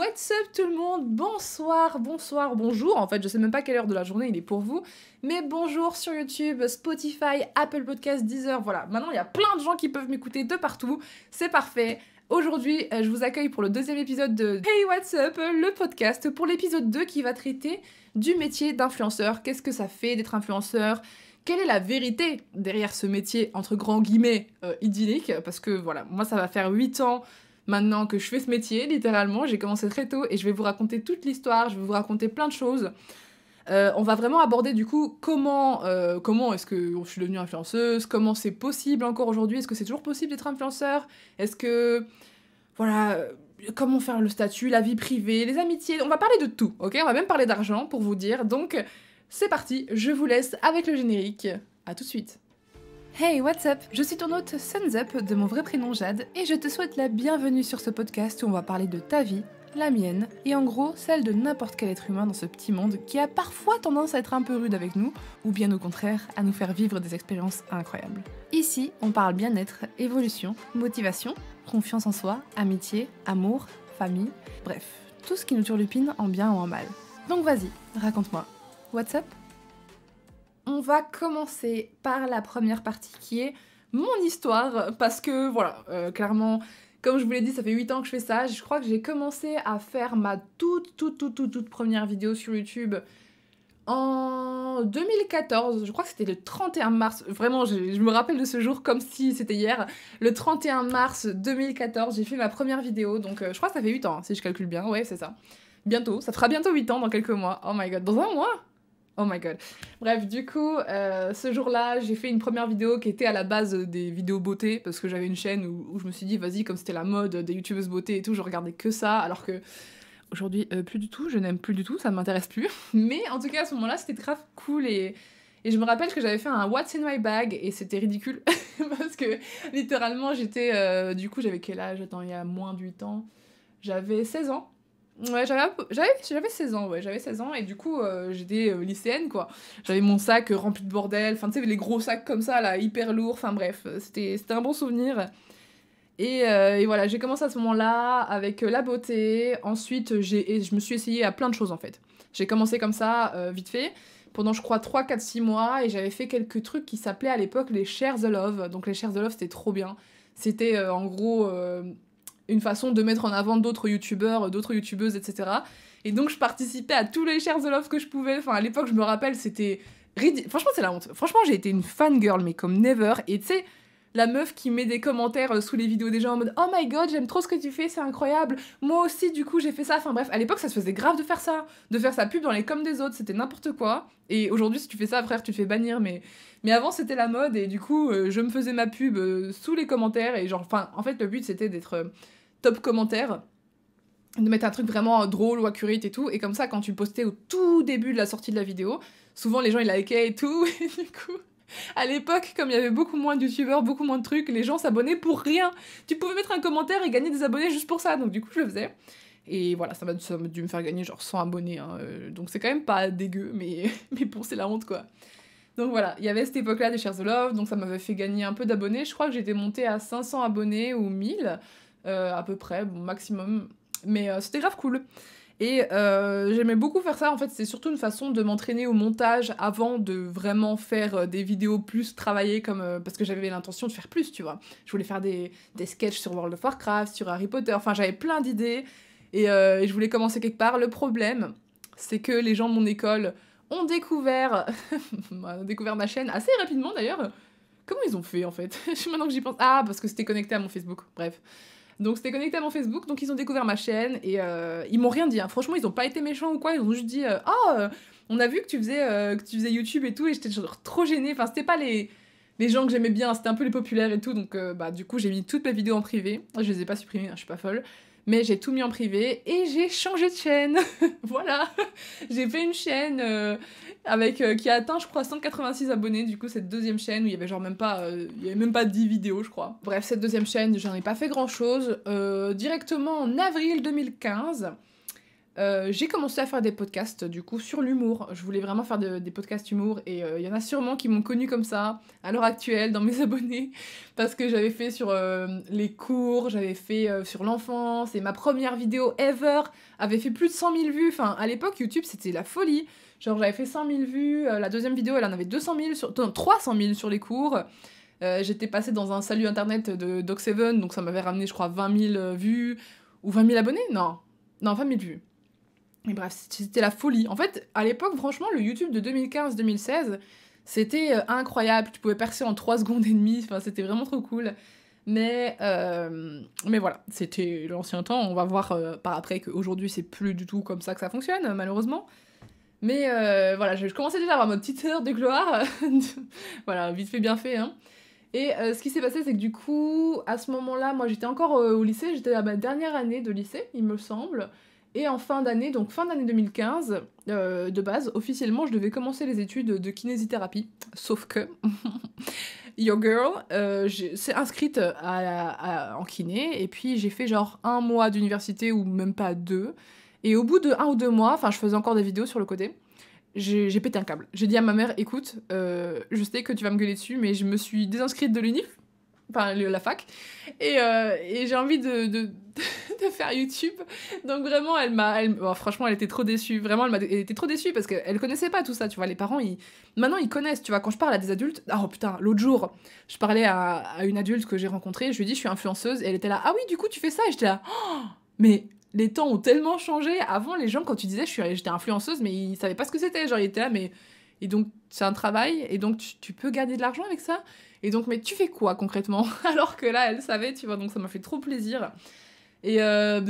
What's up tout le monde? Bonsoir, bonjour. En fait, je sais même pas quelle heure de la journée il est pour vous, mais bonjour sur YouTube, Spotify, Apple Podcasts, Deezer, voilà. Maintenant, il y a plein de gens qui peuvent m'écouter de partout, c'est parfait. Aujourd'hui, je vous accueille pour le deuxième épisode de Hey Whatsup, le podcast, pour l'épisode 2 qui va traiter du métier d'influenceur. Qu'est-ce que ça fait d'être influenceur? Quelle est la vérité derrière ce métier, entre grands guillemets, idyllique? Parce que voilà, moi ça va faire 8 ans maintenant que je fais ce métier, littéralement, j'ai commencé très tôt et je vais vous raconter toute l'histoire, je vais vous raconter plein de choses. On va vraiment aborder du coup comment est-ce que je suis devenue influenceuse, comment c'est possible encore aujourd'hui, est-ce que c'est toujours possible d'être influenceur, est-ce que... voilà... comment faire le statut, la vie privée, les amitiés, on va parler de tout, ok? On va même parler d'argent pour vous dire, donc... c'est parti, je vous laisse avec le générique, à tout de suite. Hey what's up, je suis ton hôte Sunsup, de mon vrai prénom Jade, et je te souhaite la bienvenue sur ce podcast où on va parler de ta vie, la mienne, et en gros celle de n'importe quel être humain dans ce petit monde qui a parfois tendance à être un peu rude avec nous, ou bien au contraire, à nous faire vivre des expériences incroyables. Ici, on parle bien-être, évolution, motivation, confiance en soi, amitié, amour, famille, bref, tout ce qui nous turlupine en bien ou en mal. Donc vas-y, raconte-moi. What's up? On va commencer par la première partie qui est mon histoire, parce que voilà, clairement, comme je vous l'ai dit, ça fait 8 ans que je fais ça, je crois que j'ai commencé à faire ma toute première vidéo sur YouTube en 2014, je crois que c'était le 31 mars, vraiment je me rappelle de ce jour comme si c'était hier, le 31 mars 2014, j'ai fait ma première vidéo, donc je crois que ça fait 8 ans, si je calcule bien, ouais c'est ça, bientôt, ça fera bientôt 8 ans dans quelques mois, oh my god, dans un mois? Oh my god. Bref, du coup, ce jour-là, j'ai fait une première vidéo qui était à la base des vidéos beauté, parce que j'avais une chaîne où je me suis dit, vas-y, comme c'était la mode des youtubeuses beauté et tout, je regardais que ça, alors que aujourd'hui, plus du tout, je n'aime plus du tout, ça ne m'intéresse plus. Mais en tout cas, à ce moment-là, c'était grave cool et je me rappelle que j'avais fait un What's in my bag et c'était ridicule, parce que littéralement, j'étais... du coup, j'avais quel âge? Attends, il y a moins de 8 ans. J'avais 16 ans. Ouais, j'avais 16 ans, ouais, j'avais 16 ans, et du coup, j'étais lycéenne, quoi. J'avais mon sac rempli de bordel, enfin, tu sais, les gros sacs comme ça, là, hyper lourds, enfin, bref, c'était un bon souvenir. Et voilà, j'ai commencé à ce moment-là avec la beauté, ensuite, je me suis essayée à plein de choses, en fait. J'ai commencé comme ça, vite fait, pendant, je crois, 3, 4, 6 mois, et j'avais fait quelques trucs qui s'appelaient à l'époque les Share the Love. Donc, les Share the Love, c'était trop bien. C'était, en gros... une façon de mettre en avant d'autres youtubeurs, d'autres youtubeuses, etc. Et donc je participais à tous les shares de love que je pouvais. Enfin, à l'époque, je me rappelle, c'était ridicule. Franchement, c'est la honte. Franchement, j'ai été une fangirl, mais comme never. Et tu sais, la meuf qui met des commentaires sous les vidéos des gens en mode « Oh my god, j'aime trop ce que tu fais, c'est incroyable. Moi aussi, du coup, j'ai fait ça. » Enfin bref, à l'époque, ça se faisait grave de faire ça. De faire sa pub dans les coms des autres, c'était n'importe quoi. Et aujourd'hui, si tu fais ça, frère, tu te fais bannir. Mais avant, c'était la mode. Et du coup, je me faisais ma pub sous les commentaires. Et genre, enfin, en fait, le but, c'était d'être... top commentaire, de mettre un truc vraiment drôle ou accurate et tout, et comme ça quand tu postais au tout début de la sortie de la vidéo, souvent les gens ils likaient et tout, et du coup, à l'époque, comme il y avait beaucoup moins de youtubeurs, beaucoup moins de trucs, les gens s'abonnaient pour rien, tu pouvais mettre un commentaire et gagner des abonnés juste pour ça, donc du coup je le faisais, et voilà, ça m'a dû me faire gagner genre 100 abonnés, hein. Donc c'est quand même pas dégueu, mais bon, c'est la honte quoi. Donc voilà, il y avait cette époque-là des Shares the Love, donc ça m'avait fait gagner un peu d'abonnés, je crois que j'étais montée à 500 abonnés ou 1000, à peu près, bon, maximum, mais c'était grave cool, et j'aimais beaucoup faire ça, en fait c'est surtout une façon de m'entraîner au montage avant de vraiment faire des vidéos plus travaillées, comme, parce que j'avais l'intention de faire plus, tu vois, je voulais faire des sketchs sur World of Warcraft, sur Harry Potter, enfin j'avais plein d'idées, et je voulais commencer quelque part, le problème, c'est que les gens de mon école ont découvert, ma chaîne assez rapidement d'ailleurs, comment ils ont fait en fait, maintenant que j'y pense, ah parce que c'était connecté à mon Facebook, bref. Donc c'était connecté à mon Facebook, donc ils ont découvert ma chaîne et ils m'ont rien dit, hein. Franchement ils ont pas été méchants ou quoi, ils ont juste dit « Oh, on a vu que tu faisais YouTube et tout » et j'étais genre trop gênée, enfin c'était pas les gens que j'aimais bien, c'était un peu les populaires et tout, donc bah du coup j'ai mis toutes mes vidéos en privé, je les ai pas supprimées, hein, je suis pas folle, mais j'ai tout mis en privé et j'ai changé de chaîne, voilà, j'ai fait une chaîne avec, qui a atteint je crois 186 abonnés, du coup cette deuxième chaîne où il y avait genre même pas, il y avait même pas 10 vidéos je crois. Bref, cette deuxième chaîne, j'en ai pas fait grand chose, directement en avril 2015, J'ai commencé à faire des podcasts du coup sur l'humour. Je voulais vraiment faire des podcasts humour et il y en a sûrement qui m'ont connue comme ça à l'heure actuelle dans mes abonnés parce que j'avais fait sur les cours, j'avais fait sur l'enfance et ma première vidéo ever avait fait plus de 100 000 vues. Enfin à l'époque YouTube c'était la folie, genre j'avais fait 100 000 vues, la deuxième vidéo elle en avait 300 000 sur les cours. J'étais passée dans un salut internet de Doc7 donc ça m'avait ramené je crois 20 000 vues ou 20 000 abonnés, non 20 000 vues. Et bref, c'était la folie. En fait, à l'époque, franchement, le YouTube de 2015-2016, c'était incroyable. Tu pouvais percer en 3 secondes et demie. Enfin, c'était vraiment trop cool. Mais voilà, c'était l'ancien temps. On va voir par après qu'aujourd'hui, c'est plus du tout comme ça que ça fonctionne, malheureusement. Mais voilà, je commençais déjà à avoir ma petite heure de gloire. Voilà, vite fait, bien fait, hein. Et ce qui s'est passé, c'est que du coup, à ce moment-là, moi, j'étais encore au lycée. J'étais à ma dernière année de lycée, il me semble. Et en fin d'année, donc fin d'année 2015, de base, officiellement, je devais commencer les études de kinésithérapie. Sauf que, your girl, s'est inscrite en kiné, et puis j'ai fait genre 1 mois d'université, ou même pas 2. Et au bout de 1 ou 2 mois, enfin je faisais encore des vidéos sur le côté, j'ai pété un câble. J'ai dit à ma mère, écoute, je sais que tu vas me gueuler dessus, mais je me suis désinscrite de l'UNIF, enfin la fac, et j'ai envie de faire YouTube. Donc vraiment bon, franchement elle était trop déçue, vraiment elle était trop déçue parce qu'elle connaissait pas tout ça, tu vois. Les parents maintenant ils connaissent, tu vois. Quand je parle à des adultes, oh putain, l'autre jour je parlais à une adulte que j'ai rencontrée, je lui ai dit je suis influenceuse, et elle était là, ah oui du coup tu fais ça, et j'étais là, oh, mais les temps ont tellement changé. Avant les gens quand tu disais j'étais influenceuse, mais ils savaient pas ce que c'était, genre ils étaient là mais et donc c'est un travail, et donc tu peux gagner de l'argent avec ça, et donc mais tu fais quoi concrètement, alors que là elle savait, tu vois. Donc ça m'a fait trop plaisir. Et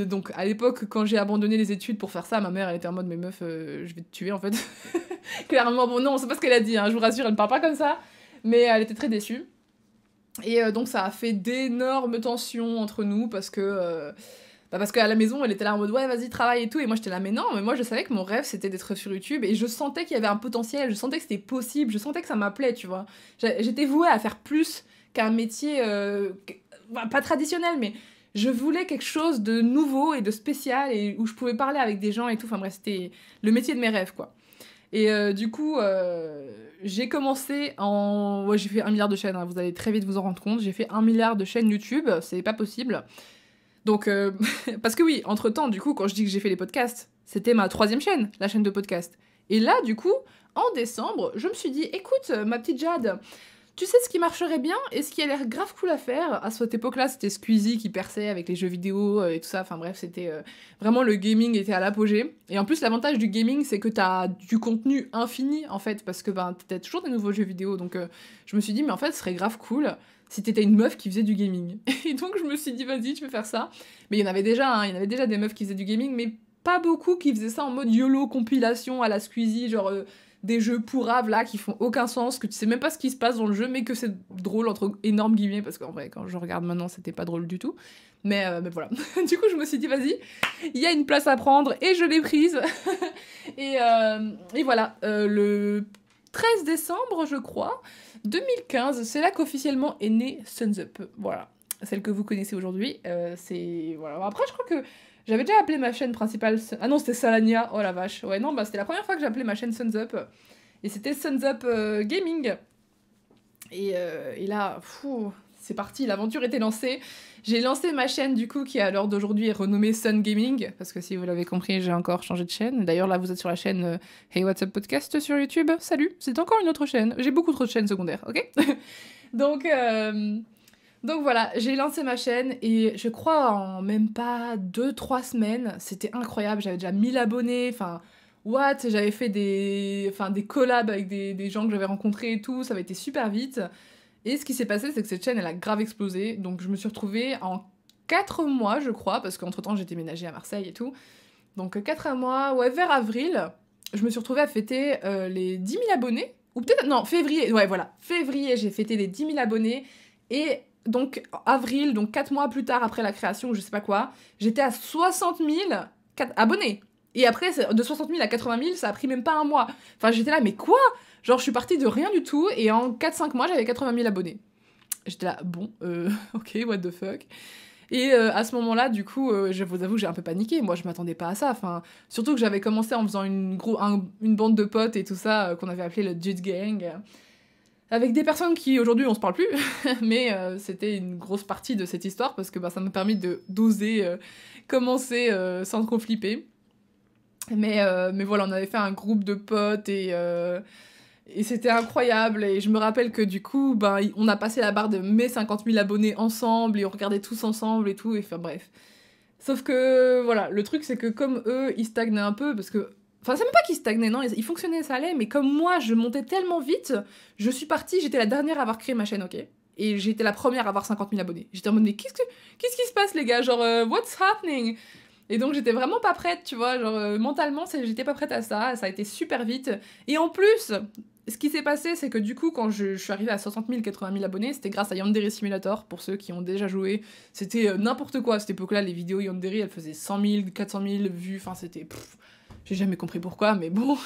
donc à l'époque quand j'ai abandonné les études pour faire ça, ma mère elle était en mode mais meuf je vais te tuer en fait. Clairement, bon non c'est pas ce qu'elle a dit hein, je vous rassure, elle ne parle pas comme ça, mais elle était très déçue. Et donc ça a fait d'énormes tensions entre nous parce que parce qu'à la maison elle était là en mode ouais vas-y travaille et tout, et moi j'étais là mais non, mais moi je savais que mon rêve c'était d'être sur YouTube, et je sentais qu'il y avait un potentiel, je sentais que c'était possible, je sentais que ça m'appelait, tu vois. J'étais vouée à faire plus qu'un métier pas traditionnel, mais je voulais quelque chose de nouveau et de spécial, et où je pouvais parler avec des gens et tout. Enfin bref, c'était le métier de mes rêves, quoi. Et du coup, j'ai commencé en... Ouais, j'ai fait 1 milliard de chaînes, hein, vous allez très vite vous en rendre compte. J'ai fait 1 milliard de chaînes YouTube, c'est pas possible. Donc, parce que oui, entre-temps, du coup, quand je dis que j'ai fait les podcasts, c'était ma 3e chaîne, la chaîne de podcast. Et là, du coup, en décembre, je me suis dit, écoute, ma petite Jade... Tu sais ce qui marcherait bien et ce qui a l'air grave cool à faire? À cette époque-là, c'était Squeezie qui perçait avec les jeux vidéo et tout ça. Enfin bref, c'était vraiment le gaming était à l'apogée. Et en plus, l'avantage du gaming, c'est que t'as du contenu infini, en fait, parce que ben, t'as toujours des nouveaux jeux vidéo. Donc je me suis dit, mais en fait, ce serait grave cool si t'étais une meuf qui faisait du gaming. Et donc je me suis dit, vas-y, tu peux faire ça. Mais il y en avait déjà, hein, il y en avait déjà des meufs qui faisaient du gaming, mais pas beaucoup qui faisaient ça en mode YOLO compilation à la Squeezie, genre... des jeux pourraves là qui font aucun sens, que tu sais même pas ce qui se passe dans le jeu, mais que c'est drôle entre énormes guillemets, parce qu'en vrai quand je regarde maintenant c'était pas drôle du tout, mais voilà. Du coup je me suis dit vas-y, il y a une place à prendre, et je l'ai prise. Et voilà, le 13 décembre je crois 2015, c'est là qu'officiellement est né Sunsup, voilà, celle que vous connaissez aujourd'hui. C'est voilà. Après je crois que j'avais déjà appelé ma chaîne principale... Ah non, c'était Salania, oh la vache. Ouais, non, bah c'était la première fois que j'appelais ma chaîne Sunsup. Et c'était Sunsup Gaming. Et là, c'est parti, l'aventure était lancée. J'ai lancé ma chaîne, du coup, qui à l'heure d'aujourd'hui est renommée Sun Gaming. Parce que si vous l'avez compris, j'ai encore changé de chaîne. D'ailleurs, là, vous êtes sur la chaîne Hey Whatsup Podcast sur YouTube. Salut, c'est encore une autre chaîne. J'ai beaucoup trop de chaînes secondaires, ok. Donc... Donc voilà, j'ai lancé ma chaîne et je crois en même pas 2-3 semaines, c'était incroyable, j'avais déjà 1000 abonnés, enfin, what, j'avais fait des collabs avec des gens que j'avais rencontrés et tout, ça avait été super vite. Et ce qui s'est passé, c'est que cette chaîne, elle a grave explosé, donc je me suis retrouvée en 4 mois, je crois, parce qu'entre-temps, j'ai déménagé à Marseille et tout. Donc 4 mois, ouais, vers avril, je me suis retrouvée à fêter les 10 000 abonnés, ou peut-être, non, février, ouais, voilà, février, j'ai fêté les 10 000 abonnés, et... Donc, avril, donc 4 mois plus tard, après la création, je sais pas quoi, j'étais à 60 000 abonnés. Et après, de 60 000 à 80 000, ça a pris même pas 1 mois. Enfin, j'étais là, mais quoi? Genre, je suis partie de rien du tout, et en 4-5 mois, j'avais 80 000 abonnés. J'étais là, bon, ok, what the fuck. Et à ce moment-là, du coup, je vous avoue, j'ai un peu paniqué. Moi, je m'attendais pas à ça. Enfin, surtout que j'avais commencé en faisant une bande de potes et tout ça, qu'on avait appelé le Dude Gang, avec des personnes qui, aujourd'hui, on se parle plus. Mais c'était une grosse partie de cette histoire, parce que bah, ça m'a permis d'oser commencer sans trop flipper. Mais voilà, on avait fait un groupe de potes et c'était incroyable. Et je me rappelle que du coup, ben, on a passé la barre de mes 50 000 abonnés ensemble et on regardait tous ensemble et tout. Et enfin bref. Sauf que voilà, le truc c'est que comme eux, ils stagnaient un peu parce que... Enfin, c'est même pas qu'ils stagnaient, non, ils fonctionnaient, ça allait. Mais comme moi, je montais tellement vite, je suis partie, j'étais la dernière à avoir créé ma chaîne, ok? Et j'étais la première à avoir 50 000 abonnés. J'étais en mode, mais qu'est-ce qui se passe les gars? Genre, what's happening? Et donc j'étais vraiment pas prête, tu vois, genre mentalement j'étais pas prête à ça, ça a été super vite. Et en plus, ce qui s'est passé c'est que du coup quand je suis arrivée à 60 000, 80 000 abonnés, c'était grâce à Yandere Simulator, pour ceux qui ont déjà joué, c'était n'importe quoi à cette époque-là, les vidéos Yandere elles faisaient 100 000, 400 000 vues, enfin c'était... J'ai jamais compris pourquoi, mais bon,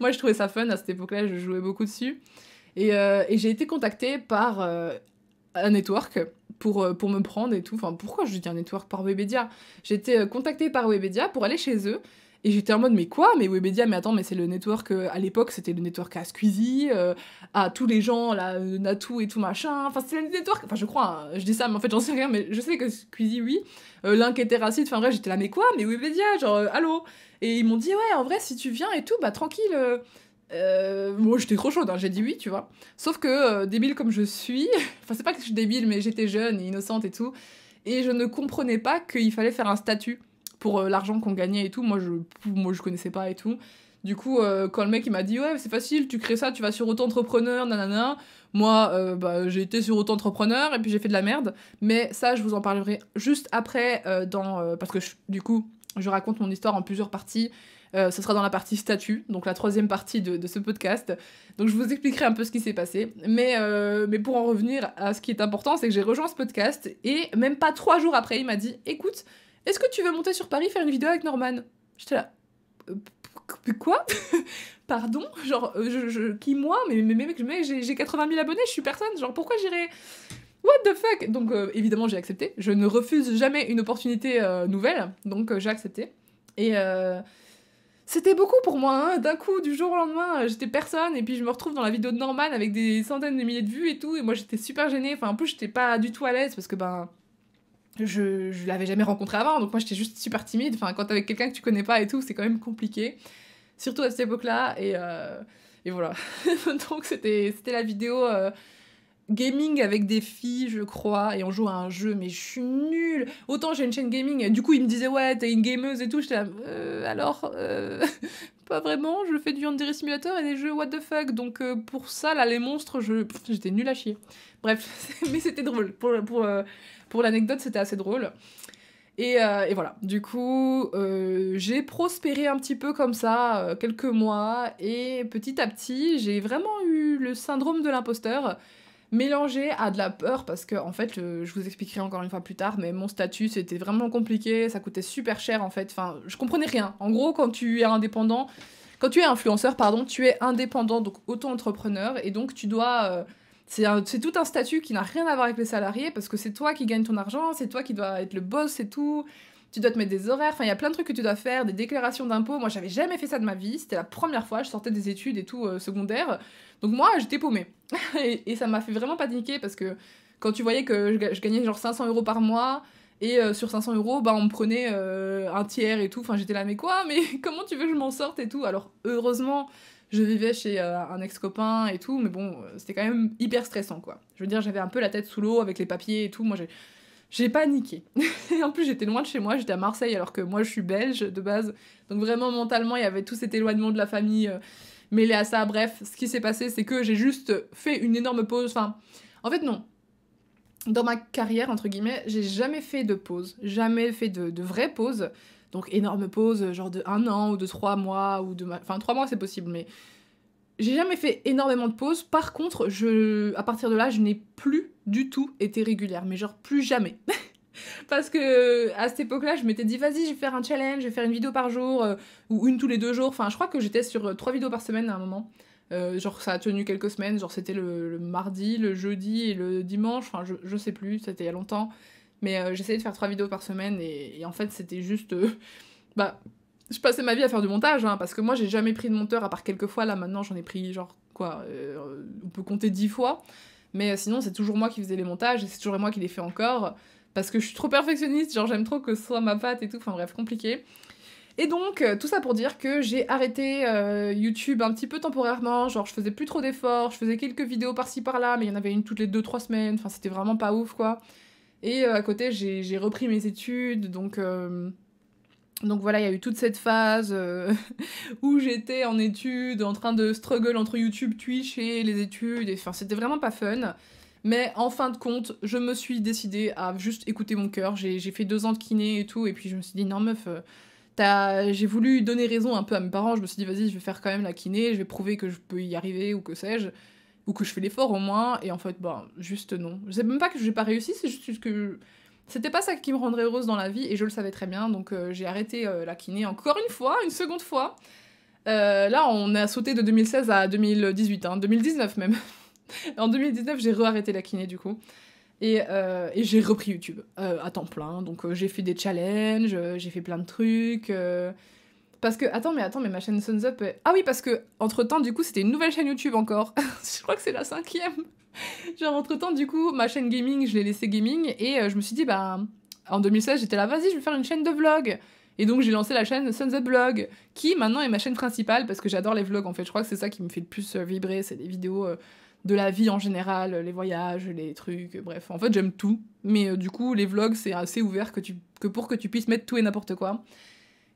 moi je trouvais ça fun, à cette époque-là je jouais beaucoup dessus. Et j'ai été contactée par un network, pour me prendre et tout, enfin pourquoi je dis un network par Webedia? J'étais contactée par Webedia pour aller chez eux et j'étais en mode mais quoi? Mais Webedia, mais attends, mais c'est le network, à l'époque c'était le network à Squeezie, à tous les gens, là, Natou et tout machin, enfin c'est le network, enfin je crois, hein, je dis ça mais en fait j'en sais rien, mais je sais que Squeezie oui, l'un qui était raciste, enfin bref j'étais là mais quoi? Mais Webedia, genre allô? Et ils m'ont dit ouais en vrai si tu viens et tout, bah tranquille... moi j'étais trop chaude, hein, j'ai dit oui, tu vois. Sauf que, débile comme je suis, enfin c'est pas que je suis débile, mais j'étais jeune et innocente et tout, et je ne comprenais pas qu'il fallait faire un statut pour l'argent qu'on gagnait et tout, moi je connaissais pas et tout. Du coup, quand le mec il m'a dit ouais c'est facile, tu crées ça, tu vas sur auto-entrepreneur, nanana, moi bah, j'ai été sur auto-entrepreneur et puis j'ai fait de la merde, mais ça je vous en parlerai juste après, parce que du coup je raconte mon histoire en plusieurs parties. Ce sera dans la partie statut, donc la troisième partie de ce podcast. Donc je vous expliquerai un peu ce qui s'est passé. Mais pour en revenir à ce qui est important, c'est que j'ai rejoint ce podcast et même pas 3 jours après, il m'a dit « Écoute, est-ce que tu veux monter sur Paris faire une vidéo avec Norman ?» J'étais là « Quoi ?» Pardon, genre, qui moi? Mais mec, j'ai 80 000 abonnés, je suis personne, genre pourquoi j'irais... What the fuck? Donc évidemment j'ai accepté. Je ne refuse jamais une opportunité nouvelle, donc j'ai accepté. Et... c'était beaucoup pour moi, hein. D'un coup, du jour au lendemain, j'étais personne, et puis je me retrouve dans la vidéo de Norman avec des centaines de milliers de vues et tout, et moi j'étais super gênée, enfin en plus j'étais pas du tout à l'aise, parce que ben, je l'avais jamais rencontré avant, donc moi j'étais juste super timide, enfin quand t'es avec quelqu'un que tu connais pas et tout, c'est quand même compliqué, surtout à cette époque-là, et voilà. Donc c'était la vidéo gaming avec des filles, je crois, et on joue à un jeu, mais je suis nulle. Autant j'ai une chaîne gaming, et du coup ils me disaient ouais t'es une gameuse et tout, j'étais là pas vraiment, je fais du Yandere Simulator et des jeux what the fuck, donc pour ça là les monstres, j'étais nulle à chier. Bref, mais c'était drôle, pour l'anecdote c'était assez drôle. Et voilà, du coup, j'ai prospéré un petit peu comme ça, quelques mois, et petit à petit j'ai vraiment eu le syndrome de l'imposteur, mélangé à de la peur, parce que en fait je vous expliquerai encore une fois plus tard, mais mon statut c'était vraiment compliqué, ça coûtait super cher en fait, enfin je comprenais rien. En gros quand tu es indépendant, quand tu es influenceur pardon, tu es indépendant, donc auto-entrepreneur, et donc tu dois... c'est tout un statut qui n'a rien à voir avec les salariés, parce que c'est toi qui gagne ton argent, c'est toi qui dois être le boss et tout, tu dois te mettre des horaires, enfin il y a plein de trucs que tu dois faire, des déclarations d'impôts, moi j'avais jamais fait ça de ma vie, c'était la première fois, je sortais des études et tout secondaire, donc moi j'étais paumée. Et ça m'a fait vraiment paniquer, parce que quand tu voyais que je gagnais genre 500 € par mois, et sur 500 €, bah on me prenait un tiers et tout, enfin j'étais là mais quoi, mais comment tu veux que je m'en sorte et tout, alors heureusement je vivais chez un ex-copain et tout, mais bon c'était quand même hyper stressant quoi, je veux dire j'avais un peu la tête sous l'eau avec les papiers et tout, moi j'ai paniqué. Et en plus j'étais loin de chez moi, j'étais à Marseille alors que moi je suis belge de base, donc vraiment mentalement il y avait tout cet éloignement de la famille mêlé à ça, bref, ce qui s'est passé c'est que j'ai juste fait une énorme pause, enfin en fait non, dans ma carrière entre guillemets, j'ai jamais fait de pause, jamais fait de vraie pause, donc énorme pause genre de 1 an ou de 3 mois, ou enfin 3 mois c'est possible, mais j'ai jamais fait énormément de pauses. Par contre, à partir de là, je n'ai plus du tout été régulière, mais genre plus jamais. Parce que à cette époque-là, je m'étais dit vas-y, je vais faire un challenge, je vais faire une vidéo par jour, ou une tous les 2 jours. Enfin, je crois que j'étais sur 3 vidéos par semaine à un moment. Genre ça a tenu quelques semaines, genre c'était le mardi, le jeudi et le dimanche. Enfin, je sais plus, c'était il y a longtemps. Mais j'essayais de faire 3 vidéos par semaine et en fait c'était juste... je passais ma vie à faire du montage, hein, parce que moi j'ai jamais pris de monteur à part quelques fois, là maintenant j'en ai pris genre quoi, on peut compter 10 fois, mais sinon c'est toujours moi qui faisais les montages et c'est toujours moi qui les fais encore, parce que je suis trop perfectionniste, genre j'aime trop que ce soit ma patte et tout, enfin bref, compliqué. Et donc, tout ça pour dire que j'ai arrêté YouTube un petit peu temporairement, genre je faisais plus trop d'efforts, je faisais quelques vidéos par-ci par-là, mais il y en avait une toutes les 2-3 semaines, enfin c'était vraiment pas ouf quoi. Et à côté j'ai repris mes études, donc voilà, il y a eu toute cette phase où j'étais en études, en train de struggle entre YouTube, Twitch et les études, et enfin c'était vraiment pas fun. Mais en fin de compte, je me suis décidée à juste écouter mon cœur, j'ai fait 2 ans de kiné et tout, et puis je me suis dit non meuf... J'ai voulu donner raison un peu à mes parents, je me suis dit vas-y je vais faire quand même la kiné, je vais prouver que je peux y arriver ou que sais-je, ou que je fais l'effort au moins, et en fait bah juste non. Je sais même pas que j'ai pas réussi, c'est juste que c'était pas ça qui me rendrait heureuse dans la vie et je le savais très bien, donc j'ai arrêté la kiné encore une fois, une seconde fois. Là on a sauté de 2016 à 2018, hein, 2019 même. En 2019 j'ai re-arrêté la kiné du coup. Et j'ai repris YouTube à temps plein, donc j'ai fait des challenges, j'ai fait plein de trucs, parce que, attends, mais ma chaîne Sunsup, ah oui, parce que, entre temps, du coup, c'était une nouvelle chaîne YouTube encore, je crois que c'est la 5e, genre, entre temps, du coup, ma chaîne gaming, je l'ai laissée gaming, et je me suis dit, bah, en 2016, j'étais là, vas-y, je vais faire une chaîne de vlog, et donc j'ai lancé la chaîne Sunsup Vlog, qui, maintenant, est ma chaîne principale, parce que j'adore les vlogs, en fait, je crois que c'est ça qui me fait le plus vibrer, c'est des vidéos... de la vie en général, les voyages, les trucs, bref. En fait, j'aime tout. Mais du coup, les vlogs, c'est assez ouvert pour que tu puisses mettre tout et n'importe quoi.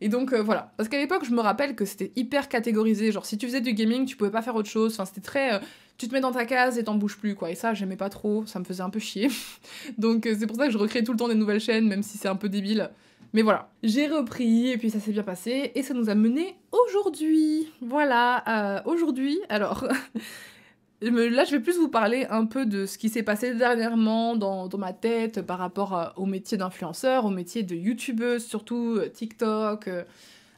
Et donc, voilà. Parce qu'à l'époque, je me rappelle que c'était hyper catégorisé. Genre, si tu faisais du gaming, tu pouvais pas faire autre chose. Enfin, c'était très... tu te mets dans ta case et t'en bouges plus, quoi. Et ça, j'aimais pas trop. Ça me faisait un peu chier. Donc, c'est pour ça que je recrée tout le temps des nouvelles chaînes, même si c'est un peu débile. Mais voilà. J'ai repris, et puis ça s'est bien passé. Et ça nous a mené aujourd'hui. Voilà. Aujourd'hui, alors... Là, je vais plus vous parler un peu de ce qui s'est passé dernièrement dans ma tête par rapport au métier d'influenceur, au métier de youtubeuse, surtout TikTok,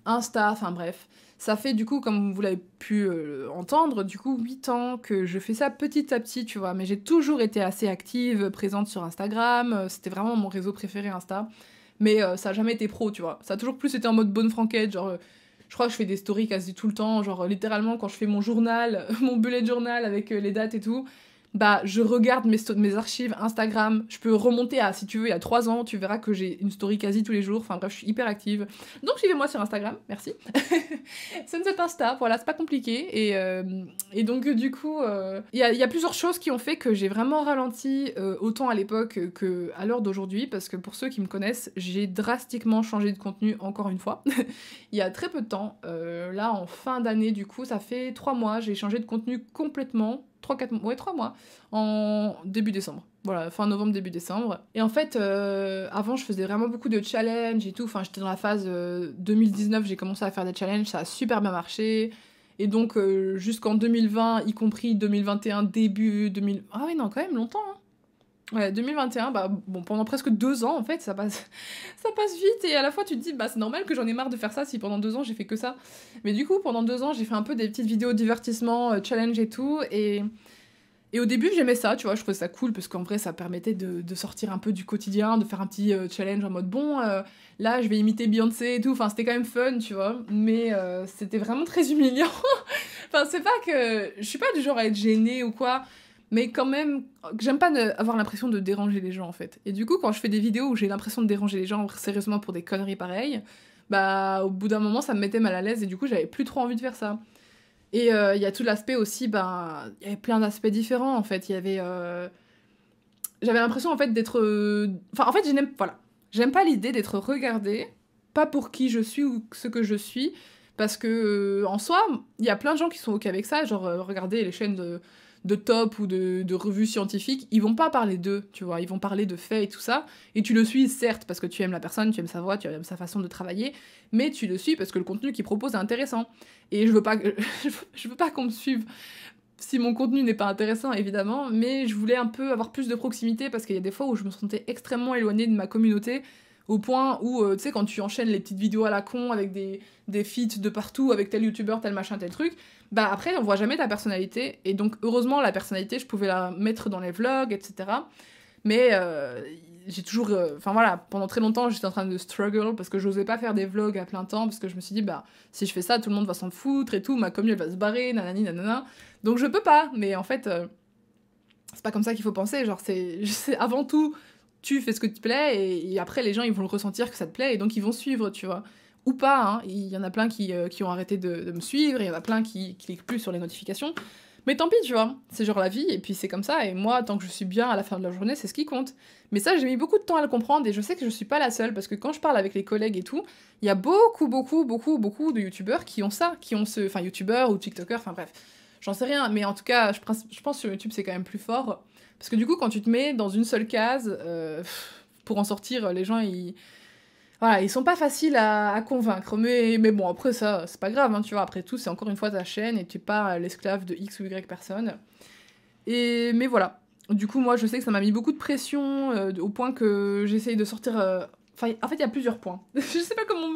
Insta, enfin bref. Ça fait du coup, comme vous l'avez pu entendre, du coup 8 ans que je fais ça petit à petit, tu vois. Mais j'ai toujours été assez active, présente sur Instagram, c'était vraiment mon réseau préféré Insta. Mais ça n'a jamais été pro, tu vois. Ça a toujours plus été en mode bonne franquette, genre... je crois que je fais des stories quasi tout le temps, genre littéralement quand je fais mon journal, mon bullet journal avec les dates et tout, bah je regarde mes archives Instagram, je peux remonter à, si tu veux, il y a 3 ans, tu verras que j'ai une story quasi tous les jours, enfin bref, je suis hyper active. Donc suivez-moi sur Instagram, merci. Sunsup Insta, voilà, c'est pas compliqué. Et donc du coup, il y a plusieurs choses qui ont fait que j'ai vraiment ralenti autant à l'époque qu'à l'heure d'aujourd'hui, parce que pour ceux qui me connaissent, j'ai drastiquement changé de contenu encore une fois. Il y a très peu de temps, là en fin d'année du coup, ça fait 3 mois, j'ai changé de contenu complètement, 3 mois, en début décembre. Voilà, fin novembre, début décembre. Et en fait, avant, je faisais vraiment beaucoup de challenges et tout. Enfin, j'étais dans la phase 2019, j'ai commencé à faire des challenges, ça a super bien marché. Et donc, jusqu'en 2020, y compris 2021, début 2000... Ah ouais, non, quand même, longtemps, hein. Ouais, 2021, bah bon, pendant presque 2 ans, en fait, ça passe vite. Et à la fois, tu te dis, bah c'est normal que j'en ai marre de faire ça si pendant 2 ans, j'ai fait que ça. Mais du coup, pendant 2 ans, j'ai fait un peu des petites vidéos divertissement, challenge et tout. Et au début, j'aimais ça, tu vois, je trouvais ça cool parce qu'en vrai, ça permettait de sortir un peu du quotidien, de faire un petit challenge en mode, bon, là, je vais imiter Beyoncé et tout, enfin, c'était quand même fun, tu vois, mais c'était vraiment très humiliant. Enfin, c'est pas que... Je suis pas du genre à être gênée ou quoi, mais quand même, j'aime pas avoir l'impression de déranger les gens, en fait. Et du coup, quand je fais des vidéos où j'ai l'impression de déranger les gens, sérieusement, pour des conneries pareilles, bah, au bout d'un moment, ça me mettait mal à l'aise et du coup, j'avais plus trop envie de faire ça. Et il y a tout l'aspect aussi, ben, il y avait plein d'aspects différents, en fait, il y avait... J'avais l'impression, en fait, d'être... Enfin, en fait, j'aime pas l'idée d'être regardée, pas pour qui je suis ou ce que je suis, parce que, en soi, il y a plein de gens qui sont OK avec ça, genre, regardez les chaînes de top ou de revues scientifiques, ils vont pas parler d'eux, tu vois, ils vont parler de faits et tout ça, et tu le suis, certes, parce que tu aimes la personne, tu aimes sa voix, tu aimes sa façon de travailler, mais tu le suis parce que le contenu qu'il propose est intéressant. Et je veux pas qu'on me suive si mon contenu n'est pas intéressant, évidemment, mais je voulais un peu avoir plus de proximité, parce qu'il y a des fois où je me sentais extrêmement éloignée de ma communauté, au point où, tu sais, quand tu enchaînes les petites vidéos à la con avec des feats de partout, avec tel youtubeur, tel machin, tel truc, bah après, on voit jamais ta personnalité. Et donc, heureusement, la personnalité, je pouvais la mettre dans les vlogs, etc. Mais j'ai toujours... Enfin voilà, pendant très longtemps, j'étais en train de struggle parce que j'osais pas faire des vlogs à plein temps parce que je me suis dit, bah, si je fais ça, tout le monde va s'en foutre et tout, ma commu, elle va se barrer, nanani, nanana. Donc je peux pas, mais en fait, c'est pas comme ça qu'il faut penser. Genre, c'est avant tout, tu fais ce que tu te plaît et après, les gens, ils vont le ressentir que ça te plaît et donc ils vont suivre, tu vois. Ou pas, hein. Il y en a plein qui ont arrêté de me suivre, il y en a plein qui cliquent plus sur les notifications. Mais tant pis, tu vois, c'est genre la vie, et puis c'est comme ça, et moi, tant que je suis bien à la fin de la journée, c'est ce qui compte. Mais ça, j'ai mis beaucoup de temps à le comprendre, et je sais que je suis pas la seule, parce que quand je parle avec les collègues et tout, il y a beaucoup de youtubeurs qui ont ça, qui ont ce... Enfin, youtubeurs ou tiktokers, enfin bref, j'en sais rien, mais en tout cas, je pense que sur YouTube, c'est quand même plus fort, parce que du coup, quand tu te mets dans une seule case, pour en sortir, les gens, ils... Voilà, ils sont pas faciles à convaincre, mais bon, après ça, c'est pas grave, hein, tu vois, après tout, c'est encore une fois ta chaîne, et tu n'es pas l'esclave de X ou Y personne. Et, mais voilà, du coup, moi, je sais que ça m'a mis beaucoup de pression, au point que j'essaye de sortir... Enfin, en fait, il y a plusieurs points. Je sais pas comment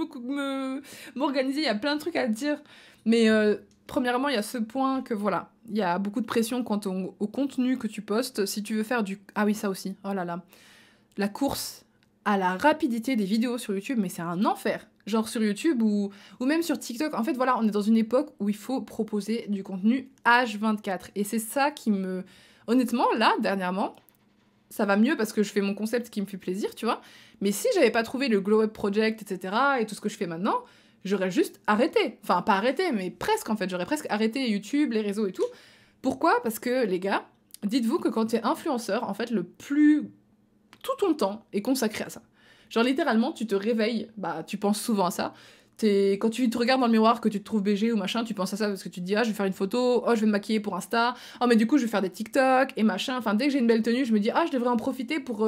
m'organiser, il y a plein de trucs à dire, mais premièrement, il y a ce point que, voilà, il y a beaucoup de pression quant au contenu que tu postes, si tu veux faire du... Ah oui, ça aussi, oh là là, la course... à la rapidité des vidéos sur YouTube, mais c'est un enfer. Genre sur YouTube ou même sur TikTok. En fait, voilà, on est dans une époque où il faut proposer du contenu H24. Et c'est ça qui me... Honnêtement, là, dernièrement, ça va mieux parce que je fais mon concept qui me fait plaisir, tu vois. Mais si j'avais pas trouvé le Glow Up Project, etc., et tout ce que je fais maintenant, j'aurais juste arrêté. Enfin, pas arrêté, mais presque, en fait. J'aurais presque arrêté YouTube, les réseaux et tout. Pourquoi? Parce que, les gars, dites-vous que quand t'es influenceur, en fait, le plus... Tout ton temps est consacré à ça. Genre littéralement, tu te réveilles, bah tu penses souvent à ça. Quand tu te regardes dans le miroir, que tu te trouves BG ou machin, tu penses à ça parce que tu te dis ah je vais faire une photo, oh je vais me maquiller pour Insta, oh mais du coup je vais faire des TikTok et machin. Enfin dès que j'ai une belle tenue, je me dis ah je devrais en profiter pour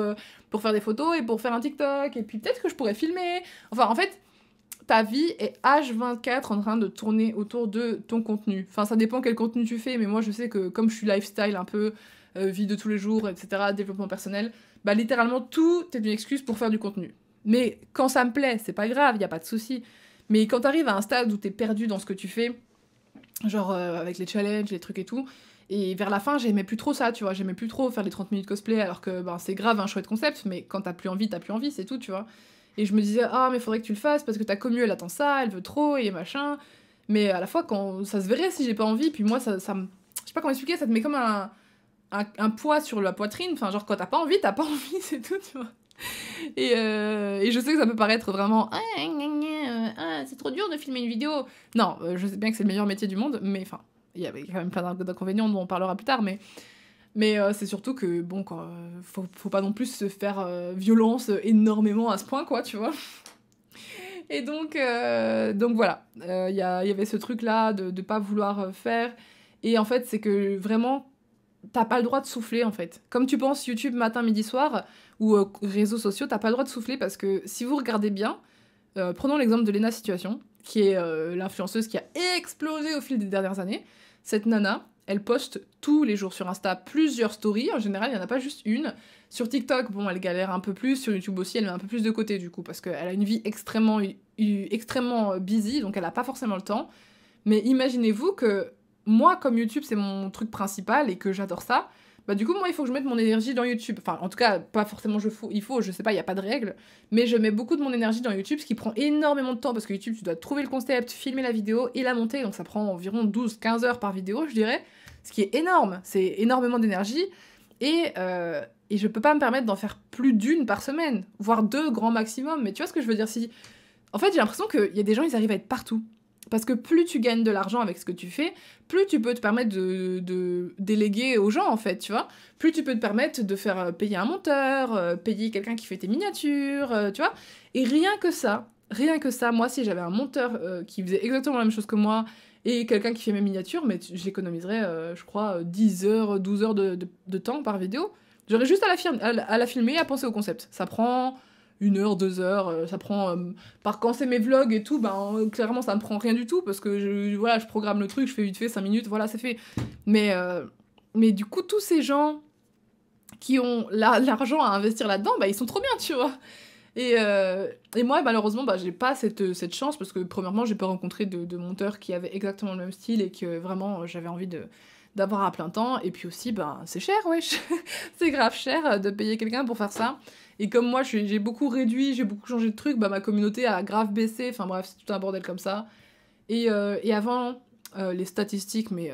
faire des photos et pour faire un TikTok et puis peut-être que je pourrais filmer. Enfin en fait, ta vie est H24 en train de tourner autour de ton contenu. Enfin ça dépend quel contenu tu fais, mais moi je sais que comme je suis lifestyle un peu, vie de tous les jours, etc., développement personnel, bah littéralement tout est une excuse pour faire du contenu. Mais quand ça me plaît, c'est pas grave, y a pas de souci. Mais quand t'arrives à un stade où t'es perdu dans ce que tu fais, genre avec les challenges, les trucs et tout, et vers la fin j'aimais plus trop ça, tu vois, j'aimais plus trop faire les 30 minutes cosplay, alors que bah, c'est grave un chouette concept, mais quand t'as plus envie, c'est tout, tu vois. Et je me disais, ah mais faudrait que tu le fasses, parce que ta commu elle attend ça, elle veut trop, et machin. Mais à la fois, quand ça se verrait si j'ai pas envie, puis moi ça me... Je sais pas comment expliquer, ça te met comme un poids sur la poitrine, enfin genre quand t'as pas envie, c'est tout, tu vois. Et je sais que ça peut paraître vraiment c'est trop dur de filmer une vidéo. Non, je sais bien que c'est le meilleur métier du monde, mais enfin, il y avait quand même plein d'inconvénients dont on parlera plus tard, mais c'est surtout que, bon, quoi, faut pas non plus se faire violence énormément à ce point, quoi, tu vois. Et donc voilà, il y avait ce truc-là de pas vouloir faire, et en fait, c'est que vraiment, t'as pas le droit de souffler en fait. Comme tu penses YouTube matin, midi, soir, ou réseaux sociaux, t'as pas le droit de souffler parce que si vous regardez bien, prenons l'exemple de Léna Situations, qui est l'influenceuse qui a explosé au fil des dernières années. Cette nana, elle poste tous les jours sur Insta plusieurs stories, en général il y en a pas juste une. Sur TikTok, bon elle galère un peu plus, sur YouTube aussi elle met un peu plus de côté du coup, parce qu'elle a une vie extrêmement busy, donc elle a pas forcément le temps. Mais imaginez-vous que moi, comme YouTube, c'est mon truc principal et que j'adore ça, bah du coup, moi, il faut que je mette mon énergie dans YouTube. Enfin, en tout cas, pas forcément je sais pas, il n'y a pas de règle, mais je mets beaucoup de mon énergie dans YouTube, ce qui prend énormément de temps, parce que YouTube, tu dois trouver le concept, filmer la vidéo et la monter, donc ça prend environ 12-15 heures par vidéo, je dirais, ce qui est énorme, c'est énormément d'énergie, et je peux pas me permettre d'en faire plus d'une par semaine, voire deux grand maximum, mais tu vois ce que je veux dire, si... En fait, j'ai l'impression qu'il y a des gens, ils arrivent à être partout. Parce que plus tu gagnes de l'argent avec ce que tu fais, plus tu peux te permettre de déléguer aux gens, en fait, tu vois. Plus tu peux te permettre de faire payer un monteur, payer quelqu'un qui fait tes miniatures, tu vois. Et rien que ça, moi, si j'avais un monteur qui faisait exactement la même chose que moi et quelqu'un qui fait mes miniatures, mais j'économiserais, je crois, 10 heures, 12 heures de temps par vidéo. J'aurais juste à la filmer, à penser au concept. Ça prend... 1 heure, 2 heures, ça prend... par quand c'est mes vlogs et tout, ben clairement ça ne prend rien du tout, parce que voilà, je programme le truc, je fais vite fait, 5 minutes, voilà, c'est fait. Mais du coup, tous ces gens qui ont l'argent à investir là-dedans, bah, ils sont trop bien, tu vois. Et moi, malheureusement, bah, j'ai pas cette chance, parce que premièrement, j'ai pas rencontré de monteur qui avait exactement le même style et que vraiment, j'avais envie de... d'avoir à plein temps, et puis aussi, ben, c'est cher, wesh, c'est grave cher de payer quelqu'un pour faire ça. Et comme moi, j'ai beaucoup réduit, j'ai beaucoup changé de truc, bah, ma communauté a grave baissé, enfin bref, c'est tout un bordel comme ça. Et avant, les statistiques, mais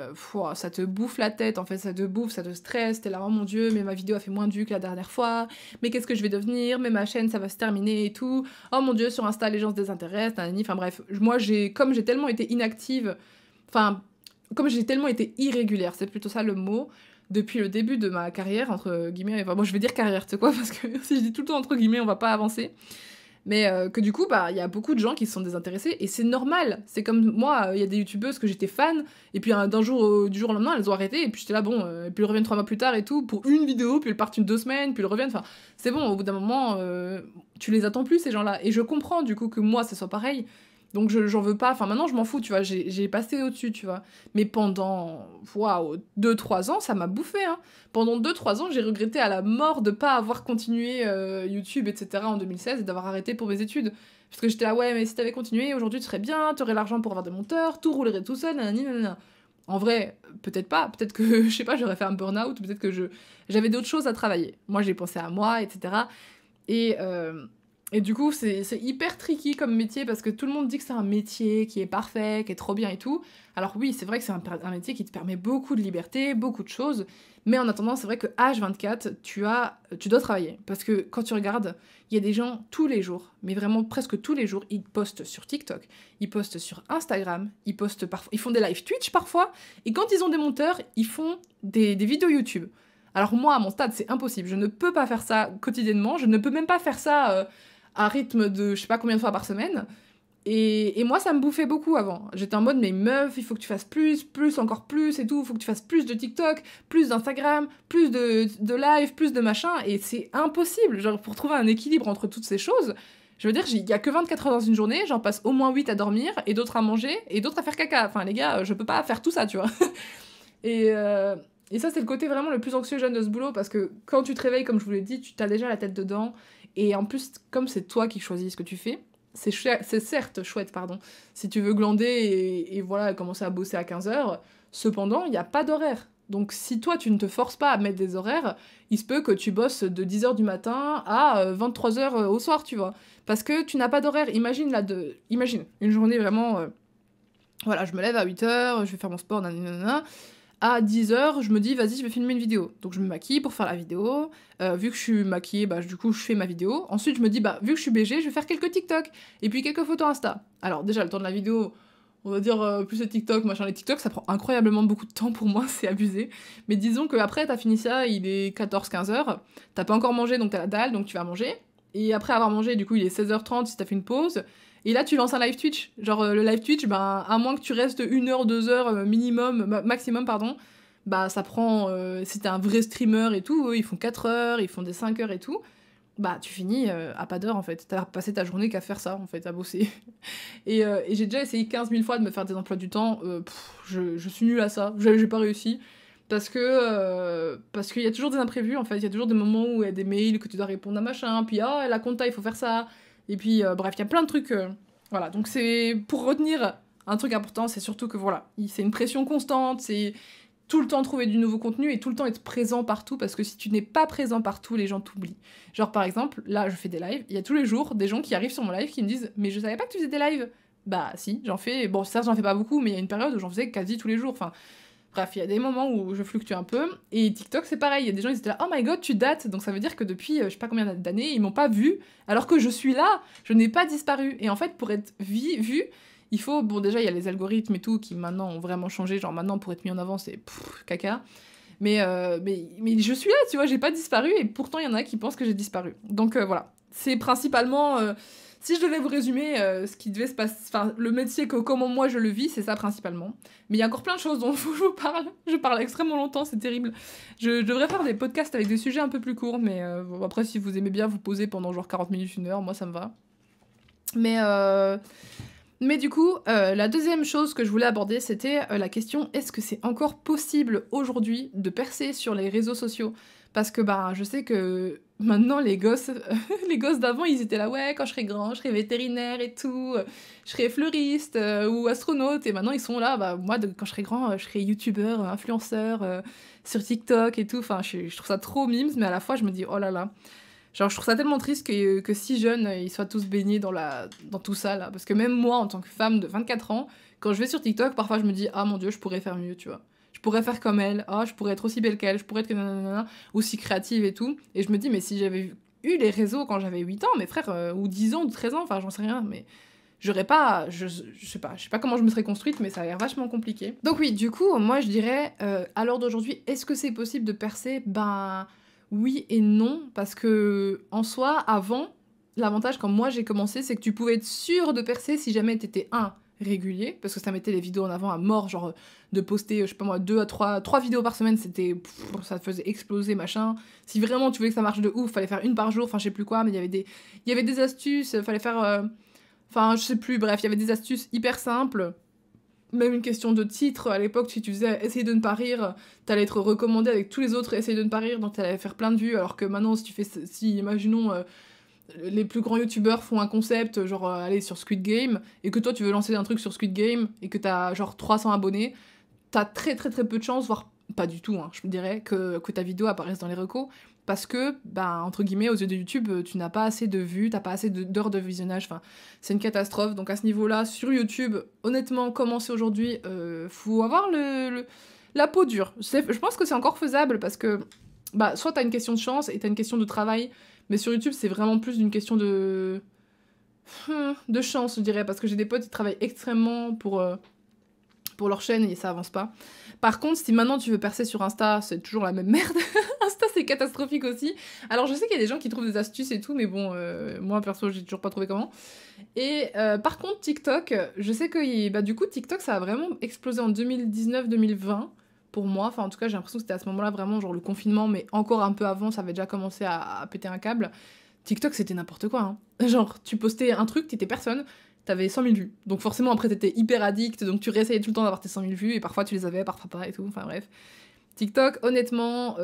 ça te bouffe la tête, en fait, ça te bouffe, ça te stresse, t'es là, oh mon dieu, mais ma vidéo a fait moins de vues que la dernière fois, mais qu'est-ce que je vais devenir, mais ma chaîne, ça va se terminer et tout, oh mon dieu, sur Insta, les gens se désintéressent, enfin bref, moi, comme j'ai tellement été inactive, enfin, comme j'ai tellement été irrégulière, c'est plutôt ça le mot, depuis le début de ma carrière, entre guillemets, enfin, bon, je vais dire carrière, tu sais quoi, parce que si je dis tout le temps entre guillemets, on va pas avancer, mais que du coup, bah, y a beaucoup de gens qui se sont désintéressés, et c'est normal, c'est comme moi, il y a des youtubeuses que j'étais fan, et puis du jour au lendemain, elles ont arrêté, et puis j'étais là, bon, et puis elles reviennent 3 mois plus tard, et tout, pour une vidéo, puis elles partent 2 semaines, puis elles reviennent, enfin, c'est bon, au bout d'un moment, tu les attends plus, ces gens-là, et je comprends, du coup, que moi, ça soit pareil, donc j'en veux pas, enfin maintenant je m'en fous, tu vois, j'ai passé au-dessus, tu vois. Mais pendant, waouh, 2-3 ans, ça m'a bouffé, hein. Pendant 2-3 ans, j'ai regretté à la mort de pas avoir continué YouTube, etc. en 2016 et d'avoir arrêté pour mes études. Parce que j'étais là, ouais, mais si t'avais continué, aujourd'hui tu serais bien, t'aurais l'argent pour avoir des monteurs, tout roulerait tout seul, nanani, nanana. En vrai, peut-être pas, peut-être que, je sais pas, j'aurais fait un burn-out, peut-être que j'avais d'autres choses à travailler. Moi j'ai pensé à moi, etc. Et du coup, c'est hyper tricky comme métier parce que tout le monde dit que c'est un métier qui est parfait, qui est trop bien et tout. Alors oui, c'est vrai que c'est un métier qui te permet beaucoup de liberté, beaucoup de choses. Mais en attendant, c'est vrai que H24, tu dois travailler. Parce que quand tu regardes, il y a des gens tous les jours, mais vraiment presque tous les jours, ils postent sur TikTok, ils postent sur Instagram, ils postent parfois, ils font des live Twitch parfois. Et quand ils ont des monteurs, ils font des vidéos YouTube. Alors moi, à mon stade, c'est impossible. Je ne peux pas faire ça quotidiennement. Je ne peux même pas faire ça... à rythme de je sais pas combien de fois par semaine, et moi ça me bouffait beaucoup avant, j'étais en mode mais meuf il faut que tu fasses plus, encore plus et tout, il faut que tu fasses plus de TikTok, plus d'Instagram, plus de live, plus de machin, et c'est impossible, genre pour trouver un équilibre entre toutes ces choses, je veux dire il y a que 24 heures dans une journée, j'en passe au moins 8 à dormir, et d'autres à manger, et d'autres à faire caca, enfin les gars je peux pas faire tout ça tu vois, et ça c'est le côté vraiment le plus anxiogène de ce boulot, parce que quand tu te réveilles comme je vous l'ai dit, tu t'as déjà la tête dedans. Et en plus, comme c'est toi qui choisis ce que tu fais, c'est certes chouette, pardon, si tu veux glander et voilà, commencer à bosser à 15 h, cependant, il n'y a pas d'horaire. Donc si toi, tu ne te forces pas à mettre des horaires, il se peut que tu bosses de 10 h du matin à 23 h au soir, tu vois. Parce que tu n'as pas d'horaire. Imagine, imagine une journée vraiment... voilà, je me lève à 8 h, je vais faire mon sport, nanana... À 10 h, je me dis, vas-y, je vais filmer une vidéo. Donc je me maquille pour faire la vidéo. Vu que je suis maquillée, bah, du coup, je fais ma vidéo. Ensuite, je me dis, bah, vu que je suis BG, je vais faire quelques TikTok. Et puis quelques photos Insta. Alors déjà, le temps de la vidéo, on va dire, plus les TikTok, machin, les TikTok, ça prend incroyablement beaucoup de temps pour moi, c'est abusé. Mais disons qu'après, t'as fini ça, il est 14-15 h. T'as pas encore mangé, donc t'as la dalle, donc tu vas manger. Et après avoir mangé, du coup, il est 16 h 30 si t'as fait une pause. Et là, tu lances un live Twitch. Genre, le live Twitch, ben, à moins que tu restes 1 h, 2 h minimum, maximum, pardon, bah, ça prend... si t'es un vrai streamer et tout, eux, ils font 4 h, ils font des 5 h et tout, bah, tu finis à pas d'heure, en fait. T'as passé ta journée qu'à faire ça, en fait, à bosser. Et j'ai déjà essayé 15 000 fois de me faire des emplois du temps. Je suis nulle à ça. J'ai pas réussi. Parce qu'il y a toujours des imprévus, en fait. Il y a toujours des moments où il y a des mails que tu dois répondre à machin, puis, ah, la compta, il faut faire ça... Et puis, bref, il y a plein de trucs... voilà, donc c'est... Pour retenir un truc important, c'est surtout que, voilà, c'est une pression constante, c'est tout le temps trouver du nouveau contenu et tout le temps être présent partout, parce que si tu n'es pas présent partout, les gens t'oublient. Genre, par exemple, là, je fais des lives, il y a tous les jours des gens qui arrivent sur mon live qui me disent « Mais je savais pas que tu faisais des lives !» Bah, si, j'en fais... Bon, ça, j'en fais pas beaucoup, mais il y a une période où j'en faisais quasi tous les jours, enfin... Bref, il y a des moments où je fluctue un peu, et TikTok c'est pareil, il y a des gens qui étaient là « Oh my god, tu dates !» Donc ça veut dire que depuis je sais pas combien d'années, ils m'ont pas vu, alors que je suis là, je n'ai pas disparu. Et en fait, pour être vu, il faut... Bon déjà, il y a les algorithmes et tout qui maintenant ont vraiment changé, genre maintenant pour être mis en avant c'est caca, mais je suis là, tu vois, j'ai pas disparu, et pourtant il y en a qui pensent que j'ai disparu. Donc voilà, c'est principalement... si je devais vous résumer ce qui devait se passer, enfin le métier comment moi je le vis, c'est ça principalement. Mais il y a encore plein de choses dont je vous parle. Je parle extrêmement longtemps, c'est terrible. Je devrais faire des podcasts avec des sujets un peu plus courts, mais après si vous aimez bien vous poser pendant genre 40 minutes, 1 h, moi ça me va. Mais du coup, la deuxième chose que je voulais aborder, c'était la question est-ce que c'est encore possible aujourd'hui de percer sur les réseaux sociaux ? Parce que bah, je sais que Maintenant, les gosses d'avant, ils étaient là, ouais, quand je serai grand, je serai vétérinaire et tout, je serai fleuriste ou astronaute. Et maintenant, ils sont là, bah, moi, quand je serai grand, je serai youtubeur, influenceur, sur TikTok et tout. Enfin, je trouve ça trop mimes, mais à la fois, je me dis, oh là là. Genre, je trouve ça tellement triste que si jeunes, ils soient tous baignés dans tout ça, là. Parce que même moi, en tant que femme de 24 ans, quand je vais sur TikTok, parfois, je me dis, ah mon Dieu, je pourrais faire mieux, tu vois. Je pourrais faire comme elle, ah, je pourrais être aussi belle qu'elle, je pourrais être nanana, aussi créative et tout. Et je me dis, mais si j'avais eu les réseaux quand j'avais 8 ans, mes frères, ou 10 ans, ou 13 ans, enfin j'en sais rien, mais j'aurais pas, je sais pas comment je me serais construite, mais ça a l'air vachement compliqué. Donc oui, du coup, moi je dirais, à l'heure d'aujourd'hui, est-ce que c'est possible de percer? Ben oui et non, parce que en soi, avant, l'avantage quand moi j'ai commencé, c'est que tu pouvais être sûr de percer si jamais t'étais un régulier, parce que ça mettait les vidéos en avant à mort, genre de poster, je sais pas moi, 2 à 3 vidéos par semaine, c'était, ça te faisait exploser, machin. Si vraiment tu voulais que ça marche de ouf, fallait faire une par jour, enfin je sais plus quoi, mais il y avait des astuces, fallait faire, enfin je sais plus, bref, il y avait des astuces hyper simples, même une question de titre, à l'époque, si tu faisais essayer de ne pas rire, t'allais être recommandé avec tous les autres, essayer de ne pas rire, donc t'allais faire plein de vues, alors que maintenant, si imaginons, les plus grands youtubeurs font un concept, genre aller sur Squid Game, et que toi tu veux lancer un truc sur Squid Game, et que t'as genre 300 abonnés, t'as très peu de chances, voire pas du tout, hein, je me dirais, que ta vidéo apparaisse dans les recos, parce que, bah, entre guillemets, aux yeux de YouTube, tu n'as pas assez de vues, t'as pas assez d'heures de visionnage, enfin, c'est une catastrophe, donc à ce niveau-là, sur YouTube, honnêtement, commencer aujourd'hui, faut avoir la peau dure. Je pense que c'est encore faisable, parce que, bah, soit t'as une question de chance, et t'as une question de travail. Mais sur YouTube, c'est vraiment plus d'une question de chance, je dirais, parce que j'ai des potes qui travaillent extrêmement pour leur chaîne et ça avance pas. Par contre, si maintenant tu veux percer sur Insta, c'est toujours la même merde. Insta, c'est catastrophique aussi. Alors, je sais qu'il y a des gens qui trouvent des astuces et tout, mais bon, moi, perso, j'ai toujours pas trouvé comment. Et par contre, TikTok, je sais que bah, du coup, TikTok, ça a vraiment explosé en 2019-2020. Pour moi, enfin en tout cas j'ai l'impression que c'était à ce moment-là vraiment genre le confinement, mais encore un peu avant ça avait déjà commencé à péter un câble. TikTok c'était n'importe quoi, hein. Genre tu postais un truc, t'étais personne, t'avais 100 000 vues. Donc forcément après t'étais hyper addict, donc tu réessayais tout le temps d'avoir tes 100 000 vues et parfois tu les avais, parfois pas et tout, enfin bref. TikTok, honnêtement,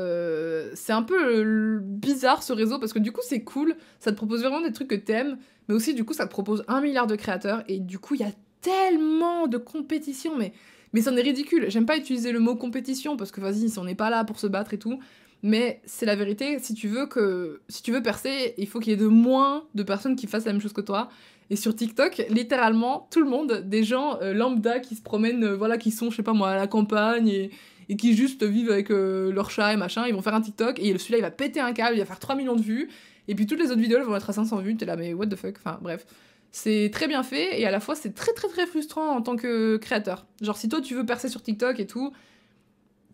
c'est un peu bizarre ce réseau parce que du coup c'est cool, ça te propose vraiment des trucs que t'aimes, mais aussi du coup ça te propose 1 milliard de créateurs et du coup il y a tellement de compétition, mais c'en est ridicule. J'aime pas utiliser le mot compétition parce que vas-y, si on n'est pas là pour se battre et tout, mais c'est la vérité. Si tu veux percer, il faut qu'il y ait de moins de personnes qui fassent la même chose que toi. Et sur TikTok, littéralement tout le monde, des gens lambda qui se promènent, voilà, qui sont, je sais pas moi, à la campagne et qui juste vivent avec leur chat et machin, ils vont faire un TikTok et celui-là il va péter un câble, il va faire 3 millions de vues et puis toutes les autres vidéos elles vont être à 500 vues, t'es là mais what the fuck, enfin bref. C'est très bien fait et à la fois c'est très frustrant en tant que créateur. Genre si toi tu veux percer sur TikTok et tout,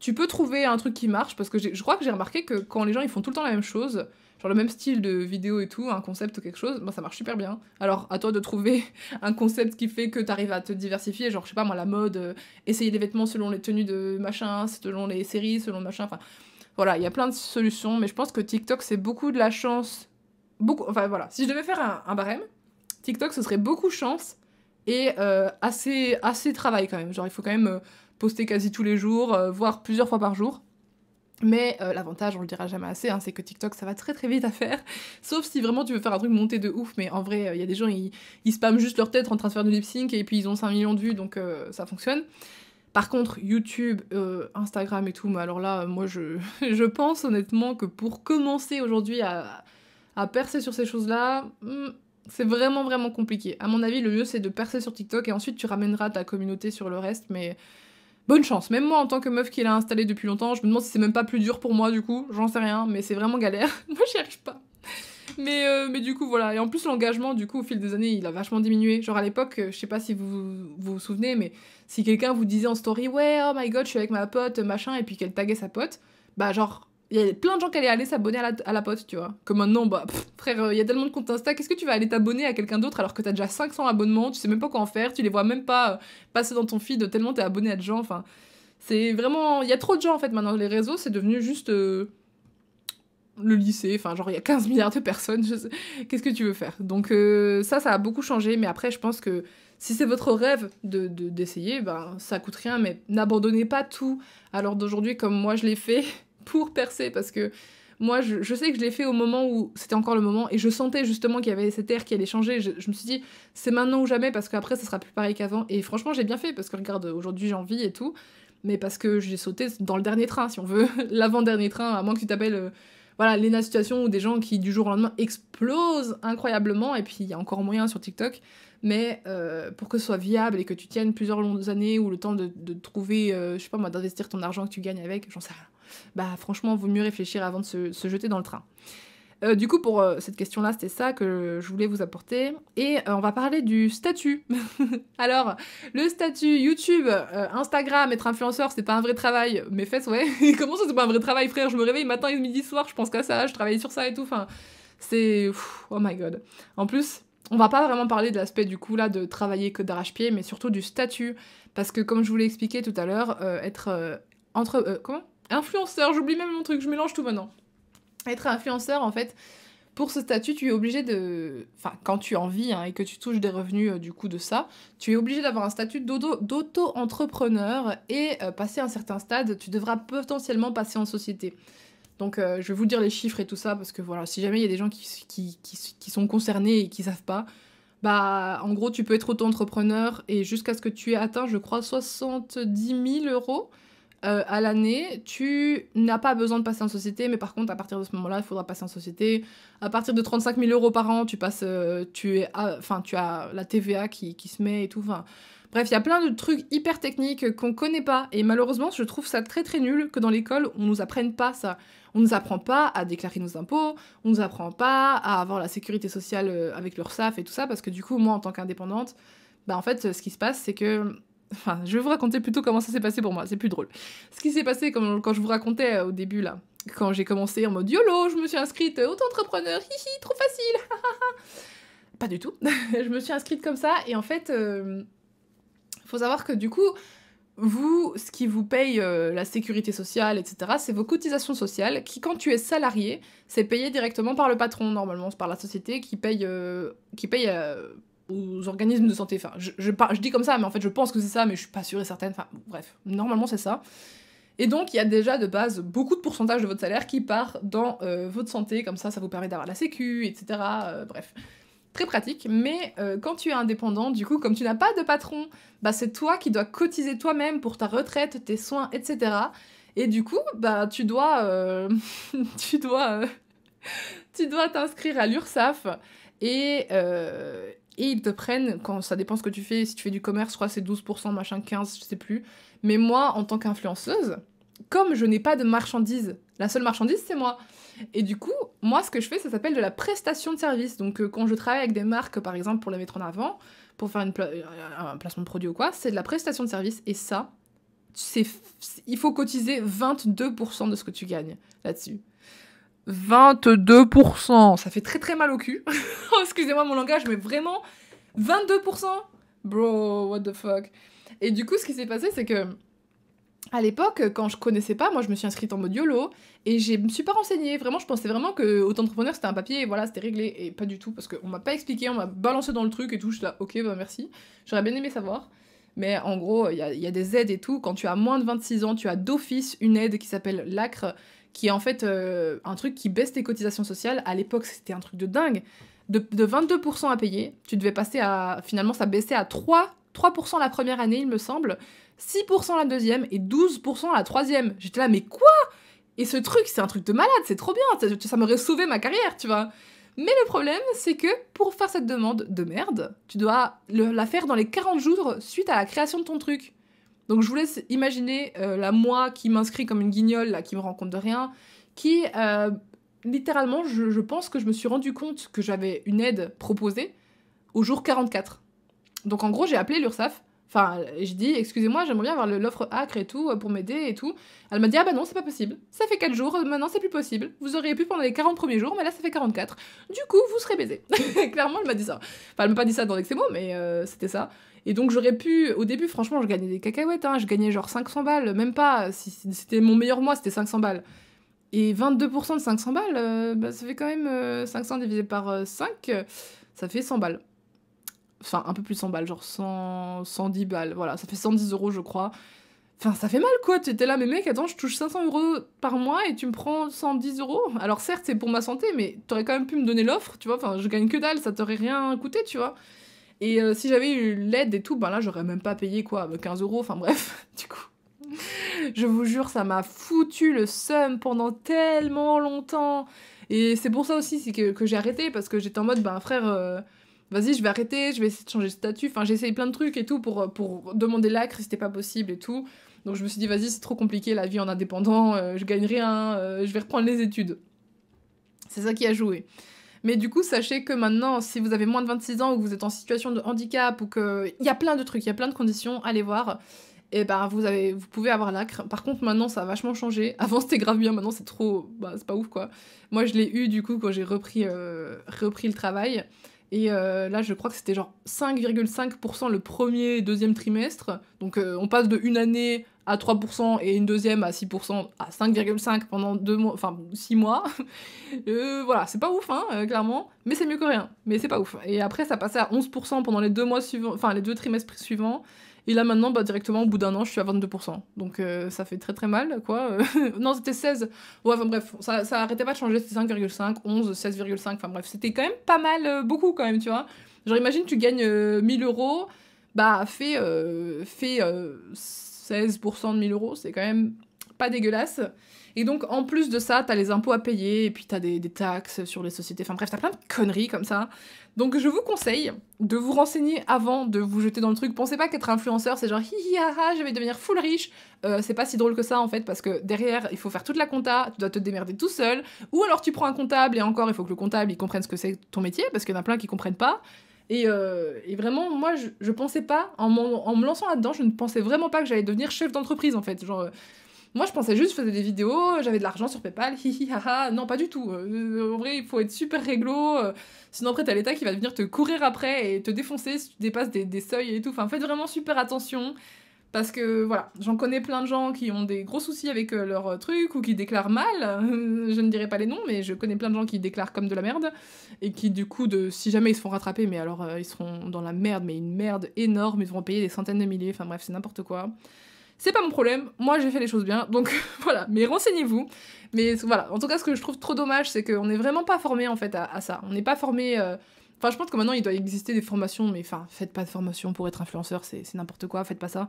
tu peux trouver un truc qui marche parce que je crois que j'ai remarqué que quand les gens ils font tout le temps la même chose, genre le même style de vidéo et tout, un concept ou quelque chose, bah ça marche super bien. Alors à toi de trouver un concept qui fait que t'arrives à te diversifier, genre je sais pas moi la mode, essayer des vêtements selon les tenues de machin, selon les séries, selon machin, enfin voilà, il y a plein de solutions mais je pense que TikTok c'est beaucoup de la chance, beaucoup, enfin voilà, si je devais faire un barème, TikTok, ce serait beaucoup chance et assez travail quand même. Genre, il faut quand même poster quasi tous les jours, voire plusieurs fois par jour. Mais l'avantage, on le dira jamais assez, hein, c'est que TikTok, ça va très vite à faire. Sauf si vraiment tu veux faire un truc monté de ouf. Mais en vrai, il y a des gens, ils spamment juste leur tête en train de faire du lip sync et puis ils ont 5 millions de vues, donc ça fonctionne. Par contre, YouTube, Instagram et tout, mais alors là, moi, je pense honnêtement que pour commencer aujourd'hui à percer sur ces choses-là... c'est vraiment compliqué. À mon avis, le mieux, c'est de percer sur TikTok et ensuite, tu ramèneras ta communauté sur le reste, mais bonne chance. Même moi, en tant que meuf qui l'a installé depuis longtemps, je me demande si c'est même pas plus dur pour moi, du coup. J'en sais rien, mais c'est vraiment galère. Moi, j'y arrive pas. Mais du coup, voilà. Et en plus, l'engagement, du coup, au fil des années, il a vachement diminué. Genre, à l'époque, je sais pas si vous souvenez, mais si quelqu'un vous disait en story « Ouais, oh my god, je suis avec ma pote, machin », et puis qu'elle taguait sa pote, bah genre... il y a plein de gens qui allaient aller s'abonner à la pote, tu vois. Que maintenant, bah, frère, il y a tellement de comptes Insta, qu'est-ce que tu vas aller t'abonner à quelqu'un d'autre alors que t'as déjà 500 abonnements, tu sais même pas quoi en faire, tu les vois même pas passer dans ton feed tellement t'es abonné à des gens, enfin... c'est vraiment... il y a trop de gens, en fait, maintenant. Les réseaux, c'est devenu juste... le lycée, enfin, genre, il y a 15 milliards de personnes, qu'est-ce que tu veux faire? Donc ça a beaucoup changé, mais après, je pense que si c'est votre rêve d'essayer, ben, ça coûte rien, mais n'abandonnez pas tout. Alors d'aujourd'hui, comme moi, je l'ai fait... pour percer, parce que Moi, je sais que je l'ai fait au moment où c'était encore le moment, et je sentais justement qu'il y avait cette ère qui allait changer. Je me suis dit, c'est maintenant ou jamais, parce qu'après, ça sera plus pareil qu'avant. Et franchement, j'ai bien fait, parce que regarde, aujourd'hui, j'en vis et tout, mais parce que j'ai sauté dans le dernier train, si on veut, l'avant-dernier train, à moins que tu t'appelles, voilà, Léna Situations, ou des gens qui, du jour au lendemain, explosent incroyablement, et puis il y a encore moyen sur TikTok, mais pour que ce soit viable et que tu tiennes plusieurs longues années, ou le temps de trouver, je sais pas moi, d'investir ton argent que tu gagnes avec, j'en sais rien. Bah franchement, vaut mieux réfléchir avant de se jeter dans le train. Du coup, pour cette question-là, c'était ça que je voulais vous apporter. Et on va parler du statut. Alors, le statut YouTube, Instagram, être influenceur, c'est pas un vrai travail. Mes fesses, ouais. Comment ça, c'est pas un vrai travail, frère? Je me réveille matin et midi, soir, je pense qu'à ça, je travaille sur ça et tout. Enfin, c'est... Oh my god. En plus... On va pas vraiment parler de l'aspect du coup là de travailler que d'arrache-pied, mais surtout du statut, parce que comme je vous l'ai expliqué tout à l'heure, être influenceur, j'oublie même mon truc, je mélange tout maintenant. Être influenceur, en fait, pour ce statut, tu es obligé de, enfin quand tu en vis hein, et que tu touches des revenus du coup de ça, tu es obligé d'avoir un statut d'auto-entrepreneur et passer un certain stade, tu devras potentiellement passer en société. Donc je vais vous dire les chiffres et tout ça, parce que voilà, si jamais il y a des gens qui sont concernés et qui savent pas, bah en gros tu peux être auto-entrepreneur et jusqu'à ce que tu aies atteint, je crois, 70 000 € à l'année, tu n'as pas besoin de passer en société, mais par contre à partir de ce moment-là, il faudra passer en société. À partir de 35 000 € par an, tu passes, tu as la TVA qui se met et tout, enfin... Bref, il y a plein de trucs hyper techniques qu'on connaît pas, et malheureusement, je trouve ça très très nul que dans l'école, on nous apprenne pas ça. On nous apprend pas à déclarer nos impôts, on nous apprend pas à avoir la sécurité sociale avec l'URSSAF et tout ça, parce que du coup, moi, en tant qu'indépendante, bah en fait, ce qui se passe, c'est que... Enfin, je vais vous raconter plutôt comment ça s'est passé pour moi, c'est plus drôle. Ce qui s'est passé quand je vous racontais au début, là, quand j'ai commencé en mode YOLO, je me suis inscrite auto-entrepreneur, hihi, trop facile. Pas du tout. Je me suis inscrite comme ça, et en fait... Faut savoir que du coup, vous, ce qui vous paye la sécurité sociale, etc., c'est vos cotisations sociales qui, quand tu es salarié, c'est payé directement par le patron, normalement, c'est par la société qui paye aux organismes de santé. Enfin, je dis comme ça, mais en fait, je pense que c'est ça, mais je suis pas sûre et certaine. Enfin, bon, bref, normalement, c'est ça. Et donc, il y a déjà de base beaucoup de pourcentage de votre salaire qui part dans votre santé, comme ça vous permet d'avoir la sécu, etc. Bref. Très pratique, mais quand tu es indépendant, du coup, comme tu n'as pas de patron, bah c'est toi qui dois cotiser toi-même pour ta retraite, tes soins, etc. Et du coup, bah tu dois tu dois t'inscrire à l'URSSAF et ils te prennent, quand ça dépend ce que tu fais, si tu fais du commerce, je crois c'est 12%, machin, 15, je sais plus. Mais moi, en tant qu'influenceuse, comme je n'ai pas de marchandises, la seule marchandise, c'est moi. Et du coup, moi, ce que je fais, ça s'appelle de la prestation de service. Donc, quand je travaille avec des marques, par exemple, pour les mettre en avant, pour faire un placement de produit ou quoi, c'est de la prestation de service. Et ça, il faut cotiser 22% de ce que tu gagnes là-dessus. 22%, ça fait très très mal au cul. Excusez-moi mon langage, mais vraiment, 22%, bro, what the fuck. Et du coup, ce qui s'est passé, c'est que... À l'époque, quand je connaissais pas, moi je me suis inscrite en mode YOLO et je me suis pas renseignée. Vraiment, je pensais vraiment que auto-entrepreneur c'était un papier et voilà, c'était réglé. Et pas du tout, parce qu'on m'a pas expliqué, on m'a balancé dans le truc et tout. Je suis là, ok, bah merci. J'aurais bien aimé savoir. Mais en gros, il y a des aides et tout. Quand tu as moins de 26 ans, tu as d'office une aide qui s'appelle l'ACRE, qui est en fait un truc qui baisse tes cotisations sociales. À l'époque, c'était un truc de dingue. De 22% à payer, tu devais passer à. Finalement, ça baissait à 3% la première année, il me semble. 6% la deuxième et 12% la troisième. J'étais là, mais quoi? Et ce truc, c'est un truc de malade, c'est trop bien, ça m'aurait sauvé ma carrière, tu vois. Mais le problème, c'est que pour faire cette demande de merde, tu dois la faire dans les 40 jours suite à la création de ton truc. Donc je vous laisse imaginer la moi qui m'inscrit comme une guignole, là, qui me rend compte de rien, qui, littéralement, je pense que je me suis rendu compte que j'avais une aide proposée au jour 44. Donc en gros, j'ai appelé l'URSSAF. Enfin, je dis, excusez-moi, j'aimerais bien avoir l'offre ACRE et tout, pour m'aider et tout. Elle m'a dit, ah bah non, c'est pas possible. Ça fait 4 jours, maintenant c'est plus possible. Vous auriez pu pendant les 40 premiers jours, mais là ça fait 44. Du coup, vous serez baisés. Clairement, elle m'a dit ça. Enfin, elle m'a pas dit ça dans l'excès mots, mais c'était ça. Et donc j'aurais pu, au début, franchement, je gagnais des cacahuètes, hein, je gagnais genre 500 balles, même pas, si c'était mon meilleur mois, c'était 500 balles. Et 22% de 500 balles, bah, ça fait quand même 500 divisé par 5, ça fait 100 balles. Enfin, un peu plus de 100 balles, genre 110 balles, voilà, ça fait 110 € je crois. Enfin, ça fait mal, quoi. T'étais là, mais mec, attends, je touche 500 € par mois et tu me prends 110 €. Alors certes, c'est pour ma santé, mais t'aurais quand même pu me donner l'offre, tu vois. Enfin, je gagne que dalle, ça t'aurait rien coûté, tu vois. Et si j'avais eu l'aide et tout, ben là, j'aurais même pas payé, quoi, 15 €. Enfin bref, du coup, je vous jure, ça m'a foutu le seum pendant tellement longtemps. Et c'est pour ça aussi que j'ai arrêté, parce que j'étais en mode, ben frère... vas-y, je vais arrêter, je vais essayer de changer de statut. Enfin, j'ai essayé plein de trucs et tout pour demander l'acre, c'était pas possible et tout. Donc je me suis dit, vas-y, c'est trop compliqué, la vie en indépendant, je gagne rien, je vais reprendre les études. C'est ça qui a joué. Mais du coup, sachez que maintenant, si vous avez moins de 26 ans ou que vous êtes en situation de handicap ou que... Il y a plein de trucs, il y a plein de conditions, allez voir. Et bah, vous pouvez avoir l'acre. Par contre, maintenant, ça a vachement changé. Avant, c'était grave bien, maintenant, c'est trop... Bah, c'est pas ouf, quoi. Moi, je l'ai eu, du coup, quand j'ai repris le travail. Et là, je crois que c'était genre 5,5% le premier et deuxième trimestre. Donc on passe de une année à 3% et une deuxième à 6% à 5,5% pendant 2 mois, enfin 6 mois. Voilà, c'est pas ouf, hein, clairement, mais c'est mieux que rien. Mais c'est pas ouf. Et après, ça passait à 11% pendant les 2 mois suivants, enfin les 2 trimestres suivants. Et là maintenant, bah, directement au bout d'1 an, je suis à 22%. Donc ça fait très très mal, quoi. Non, c'était 16. Ouais, enfin bref, ça arrêtait pas de changer. C'était 5,5, 11, 16,5. Enfin bref, c'était quand même pas mal, beaucoup quand même, tu vois. Genre imagine, tu gagnes 1000 €, bah fais 16% de 1000 €, c'est quand même pas dégueulasse. Et donc en plus de ça, t'as les impôts à payer, et puis t'as des taxes sur les sociétés, enfin bref, t'as plein de conneries comme ça. Donc je vous conseille de vous renseigner avant de vous jeter dans le truc. Pensez pas qu'être influenceur c'est genre hihi haha, je vais devenir full riche. C'est pas si drôle que ça en fait, parce que derrière il faut faire toute la compta, tu dois te démerder tout seul, ou alors tu prends un comptable, et encore il faut que le comptable il comprenne ce que c'est ton métier, parce qu'il y en a plein qui comprennent pas. Et vraiment, moi, je pensais pas, en me lançant là-dedans, je ne pensais vraiment pas que j'allais devenir chef d'entreprise, en fait. Genre, moi, je pensais juste, je faisais des vidéos, j'avais de l'argent sur Paypal, hihi, haha, non, pas du tout. En vrai, il faut être super réglo, sinon après, t'as l'État qui va venir te courir après et te défoncer si tu dépasses des seuils et tout. Enfin, faites vraiment super attention, parce que, voilà, j'en connais plein de gens qui ont des gros soucis avec leur truc, ou qui déclarent mal, je ne dirai pas les noms, mais je connais plein de gens qui déclarent comme de la merde, et qui du coup, si jamais ils se font rattraper, mais alors ils seront dans la merde, mais une merde énorme, ils vont payer des centaines de milliers, enfin bref, c'est n'importe quoi. C'est pas mon problème, moi j'ai fait les choses bien, donc voilà, mais renseignez-vous. Mais voilà, en tout cas, ce que je trouve trop dommage, c'est qu'on n'est vraiment pas formé en fait à ça, on n'est pas formé... Enfin, je pense que maintenant, il doit exister des formations, mais enfin, faites pas de formation pour être influenceur, c'est n'importe quoi, faites pas ça.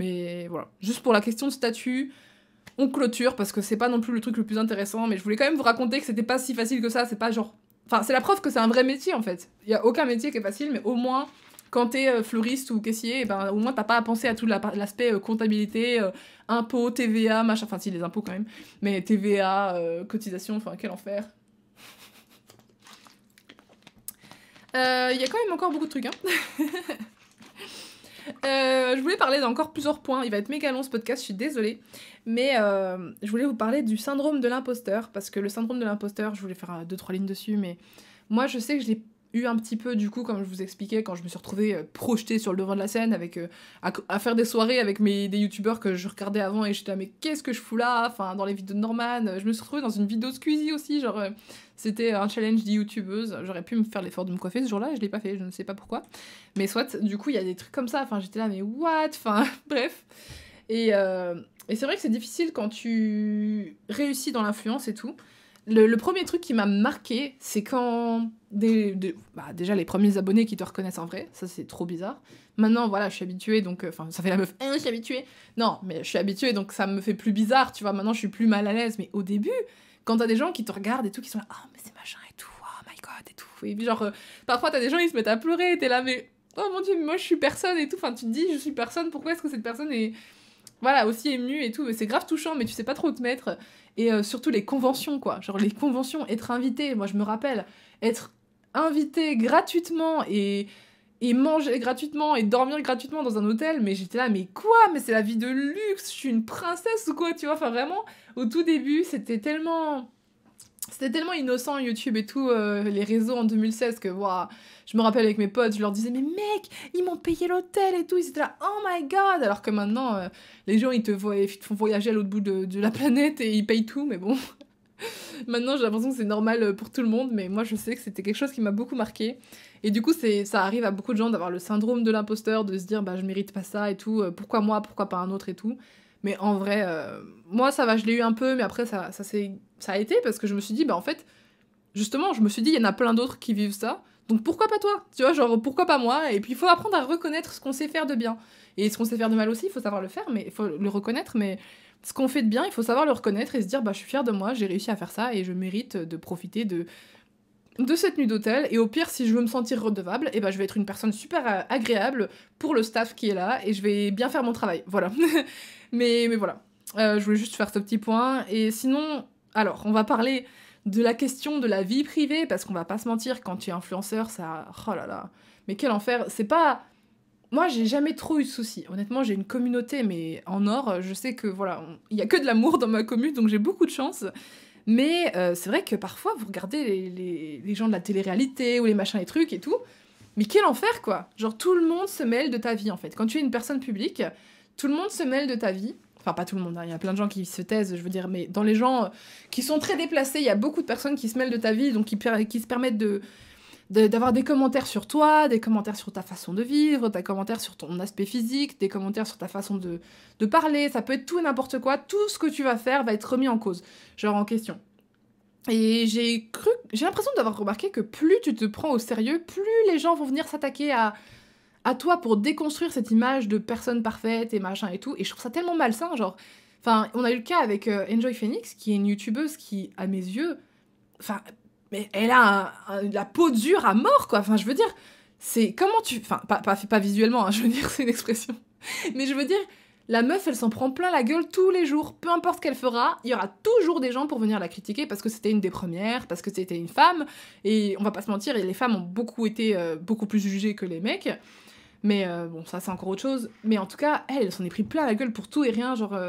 Mais voilà, juste pour la question de statut, on clôture, parce que c'est pas non plus le truc le plus intéressant, mais je voulais quand même vous raconter que c'était pas si facile que ça, c'est pas genre... Enfin, c'est la preuve que c'est un vrai métier, en fait. Il y a aucun métier qui est facile, mais au moins, quand t'es fleuriste ou caissier, ben, au moins, t'as pas à penser à tout l'aspect comptabilité, impôts, TVA, machin... Enfin, si, les impôts, quand même. Mais TVA, cotisation, enfin, quel enfer. Y a quand même encore beaucoup de trucs, hein. Je voulais parler d'encore plusieurs points, il va être méga long ce podcast, je suis désolée, mais je voulais vous parler du syndrome de l'imposteur, parce que le syndrome de l'imposteur, je voulais faire 2-3 lignes dessus, mais moi je sais que je l'ai eu un petit peu, du coup, comme je vous expliquais, quand je me suis retrouvée projetée sur le devant de la scène, avec à faire des soirées avec des youtubeurs que je regardais avant, et j'étais là, mais qu'est-ce que je fous là, enfin, dans les vidéos de Norman, je me suis retrouvée dans une vidéo de Squeezie aussi, genre, c'était un challenge des youtubeuses, j'aurais pu me faire l'effort de me coiffer ce jour-là, je l'ai pas fait, je ne sais pas pourquoi, mais soit, du coup, il y a des trucs comme ça, enfin, j'étais là, mais what, enfin, bref, et c'est vrai que c'est difficile quand tu réussis dans l'influence et tout. Le premier truc qui m'a marqué, c'est quand bah déjà les premiers abonnés qui te reconnaissent en vrai, ça c'est trop bizarre. Maintenant voilà, je suis habituée, donc enfin ça fait la meuf, je suis habituée. Non, mais je suis habituée, donc ça me fait plus bizarre, tu vois. Maintenant je suis plus mal à l'aise, mais au début, quand t'as des gens qui te regardent et tout, qui sont là, oh mais c'est machin et tout, oh my god et tout, et puis genre parfois t'as des gens ils se mettent à pleurer, t'es là mais oh mon dieu, mais moi je suis personne et tout, enfin tu te dis je suis personne, pourquoi est-ce que cette personne est voilà, aussi ému et tout, mais c'est grave touchant, mais tu sais pas trop où te mettre, et surtout les conventions, quoi, genre les conventions, être invité, moi je me rappelle, être invité gratuitement, et manger gratuitement, et dormir gratuitement dans un hôtel, mais j'étais là, mais quoi, mais c'est la vie de luxe, je suis une princesse ou quoi, tu vois, enfin vraiment, au tout début, c'était tellement innocent YouTube et tout, les réseaux en 2016 que, waouh, je me rappelle avec mes potes, je leur disais, mais mec, ils m'ont payé l'hôtel et tout, ils étaient là, oh my god, alors que maintenant, les gens, ils te font voyager à l'autre bout de la planète et ils payent tout, mais bon, maintenant j'ai l'impression que c'est normal pour tout le monde, mais moi je sais que c'était quelque chose qui m'a beaucoup marqué, et du coup ça arrive à beaucoup de gens d'avoir le syndrome de l'imposteur, de se dire, bah je mérite pas ça et tout, pourquoi moi, pourquoi pas un autre et tout. Mais en vrai, moi, ça va, je l'ai eu un peu, mais après, ça a été, parce que je me suis dit, bah en fait, justement, je me suis dit, il y en a plein d'autres qui vivent ça, donc pourquoi pas toi? Tu vois, genre, pourquoi pas moi? Et puis, il faut apprendre à reconnaître ce qu'on sait faire de bien. Et ce qu'on sait faire de mal aussi, il faut savoir le faire, mais il faut le reconnaître, mais ce qu'on fait de bien, il faut savoir le reconnaître et se dire, bah je suis fière de moi, j'ai réussi à faire ça, et je mérite de profiter de cette nuit d'hôtel, et au pire, si je veux me sentir redevable, et bah, je vais être une personne super agréable pour le staff qui est là, et je vais bien faire mon travail, voilà. mais voilà, je voulais juste faire ce petit point, et sinon, alors, on va parler de la question de la vie privée, parce qu'on va pas se mentir, quand tu es influenceur, ça... Oh là là, mais quel enfer, c'est pas... Moi, j'ai jamais trop eu de soucis. Honnêtement, j'ai une communauté, mais en or, je sais que, voilà, il y a que de l'amour dans ma commune, donc j'ai beaucoup de chance. Mais c'est vrai que parfois, vous regardez les gens de la télé-réalité ou les machins, les trucs et tout, mais quel enfer, quoi! Genre, tout le monde se mêle de ta vie, en fait. Quand tu es une personne publique, tout le monde se mêle de ta vie. Enfin, pas tout le monde, hein. Il y a plein de gens qui se taisent, je veux dire, mais dans les gens qui sont très déplacés, il y a beaucoup de personnes qui se mêlent de ta vie, donc qui se permettent d'avoir des commentaires sur toi, des commentaires sur ta façon de vivre, des commentaires sur ton aspect physique, des commentaires sur ta façon de parler, ça peut être tout et n'importe quoi, tout ce que tu vas faire va être remis en cause, genre en question. Et j'ai l'impression d'avoir remarqué que plus tu te prends au sérieux, plus les gens vont venir s'attaquer à toi pour déconstruire cette image de personne parfaite et machin et tout, et je trouve ça tellement malsain, genre... Enfin, on a eu le cas avec Enjoy Phoenix, qui est une youtubeuse qui, à mes yeux... Enfin... Mais elle a la peau dure à mort, quoi. Enfin, je veux dire, c'est... Comment tu... Enfin, pas visuellement, hein, je veux dire, c'est une expression. Mais je veux dire, la meuf, elle s'en prend plein la gueule tous les jours. Peu importe ce qu'elle fera, il y aura toujours des gens pour venir la critiquer parce que c'était une des premières, parce que c'était une femme. Et on va pas se mentir, les femmes ont beaucoup été beaucoup plus jugées que les mecs. Mais bon, ça, c'est encore autre chose. Mais en tout cas, elle s'en est pris plein la gueule pour tout et rien, genre...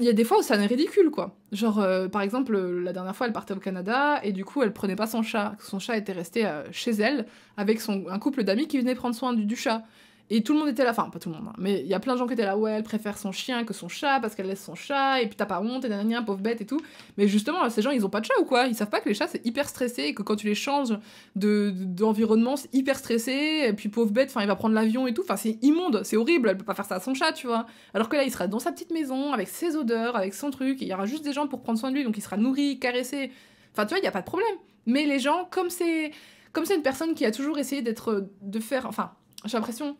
Il y a des fois où ça n'est ridicule, quoi. Genre, par exemple, la dernière fois, elle partait au Canada, et du coup, elle prenait pas son chat. Son chat était resté chez elle, avec un couple d'amis qui venait prendre soin du chat. Et tout le monde était là, enfin, pas tout le monde, hein, mais il y a plein de gens qui étaient là, ouais, elle préfère son chien que son chat, parce qu'elle laisse son chat, et puis t'as pas honte, et nanana, pauvre bête, et tout. Mais justement, là, ces gens, ils ont pas de chat ou quoi? Ils savent pas que les chats, c'est hyper stressé, et que quand tu les changes d'environnement, c'est hyper stressé, et puis pauvre bête, enfin, il va prendre l'avion et tout, enfin, c'est immonde, c'est horrible, elle peut pas faire ça à son chat, tu vois. Alors que là, il sera dans sa petite maison, avec ses odeurs, avec son truc, il y aura juste des gens pour prendre soin de lui, donc il sera nourri, caressé, enfin, tu vois, il y a pas de problème. Mais les gens, comme c'est une personne qui a toujours essayé enfin, j'ai l'impression...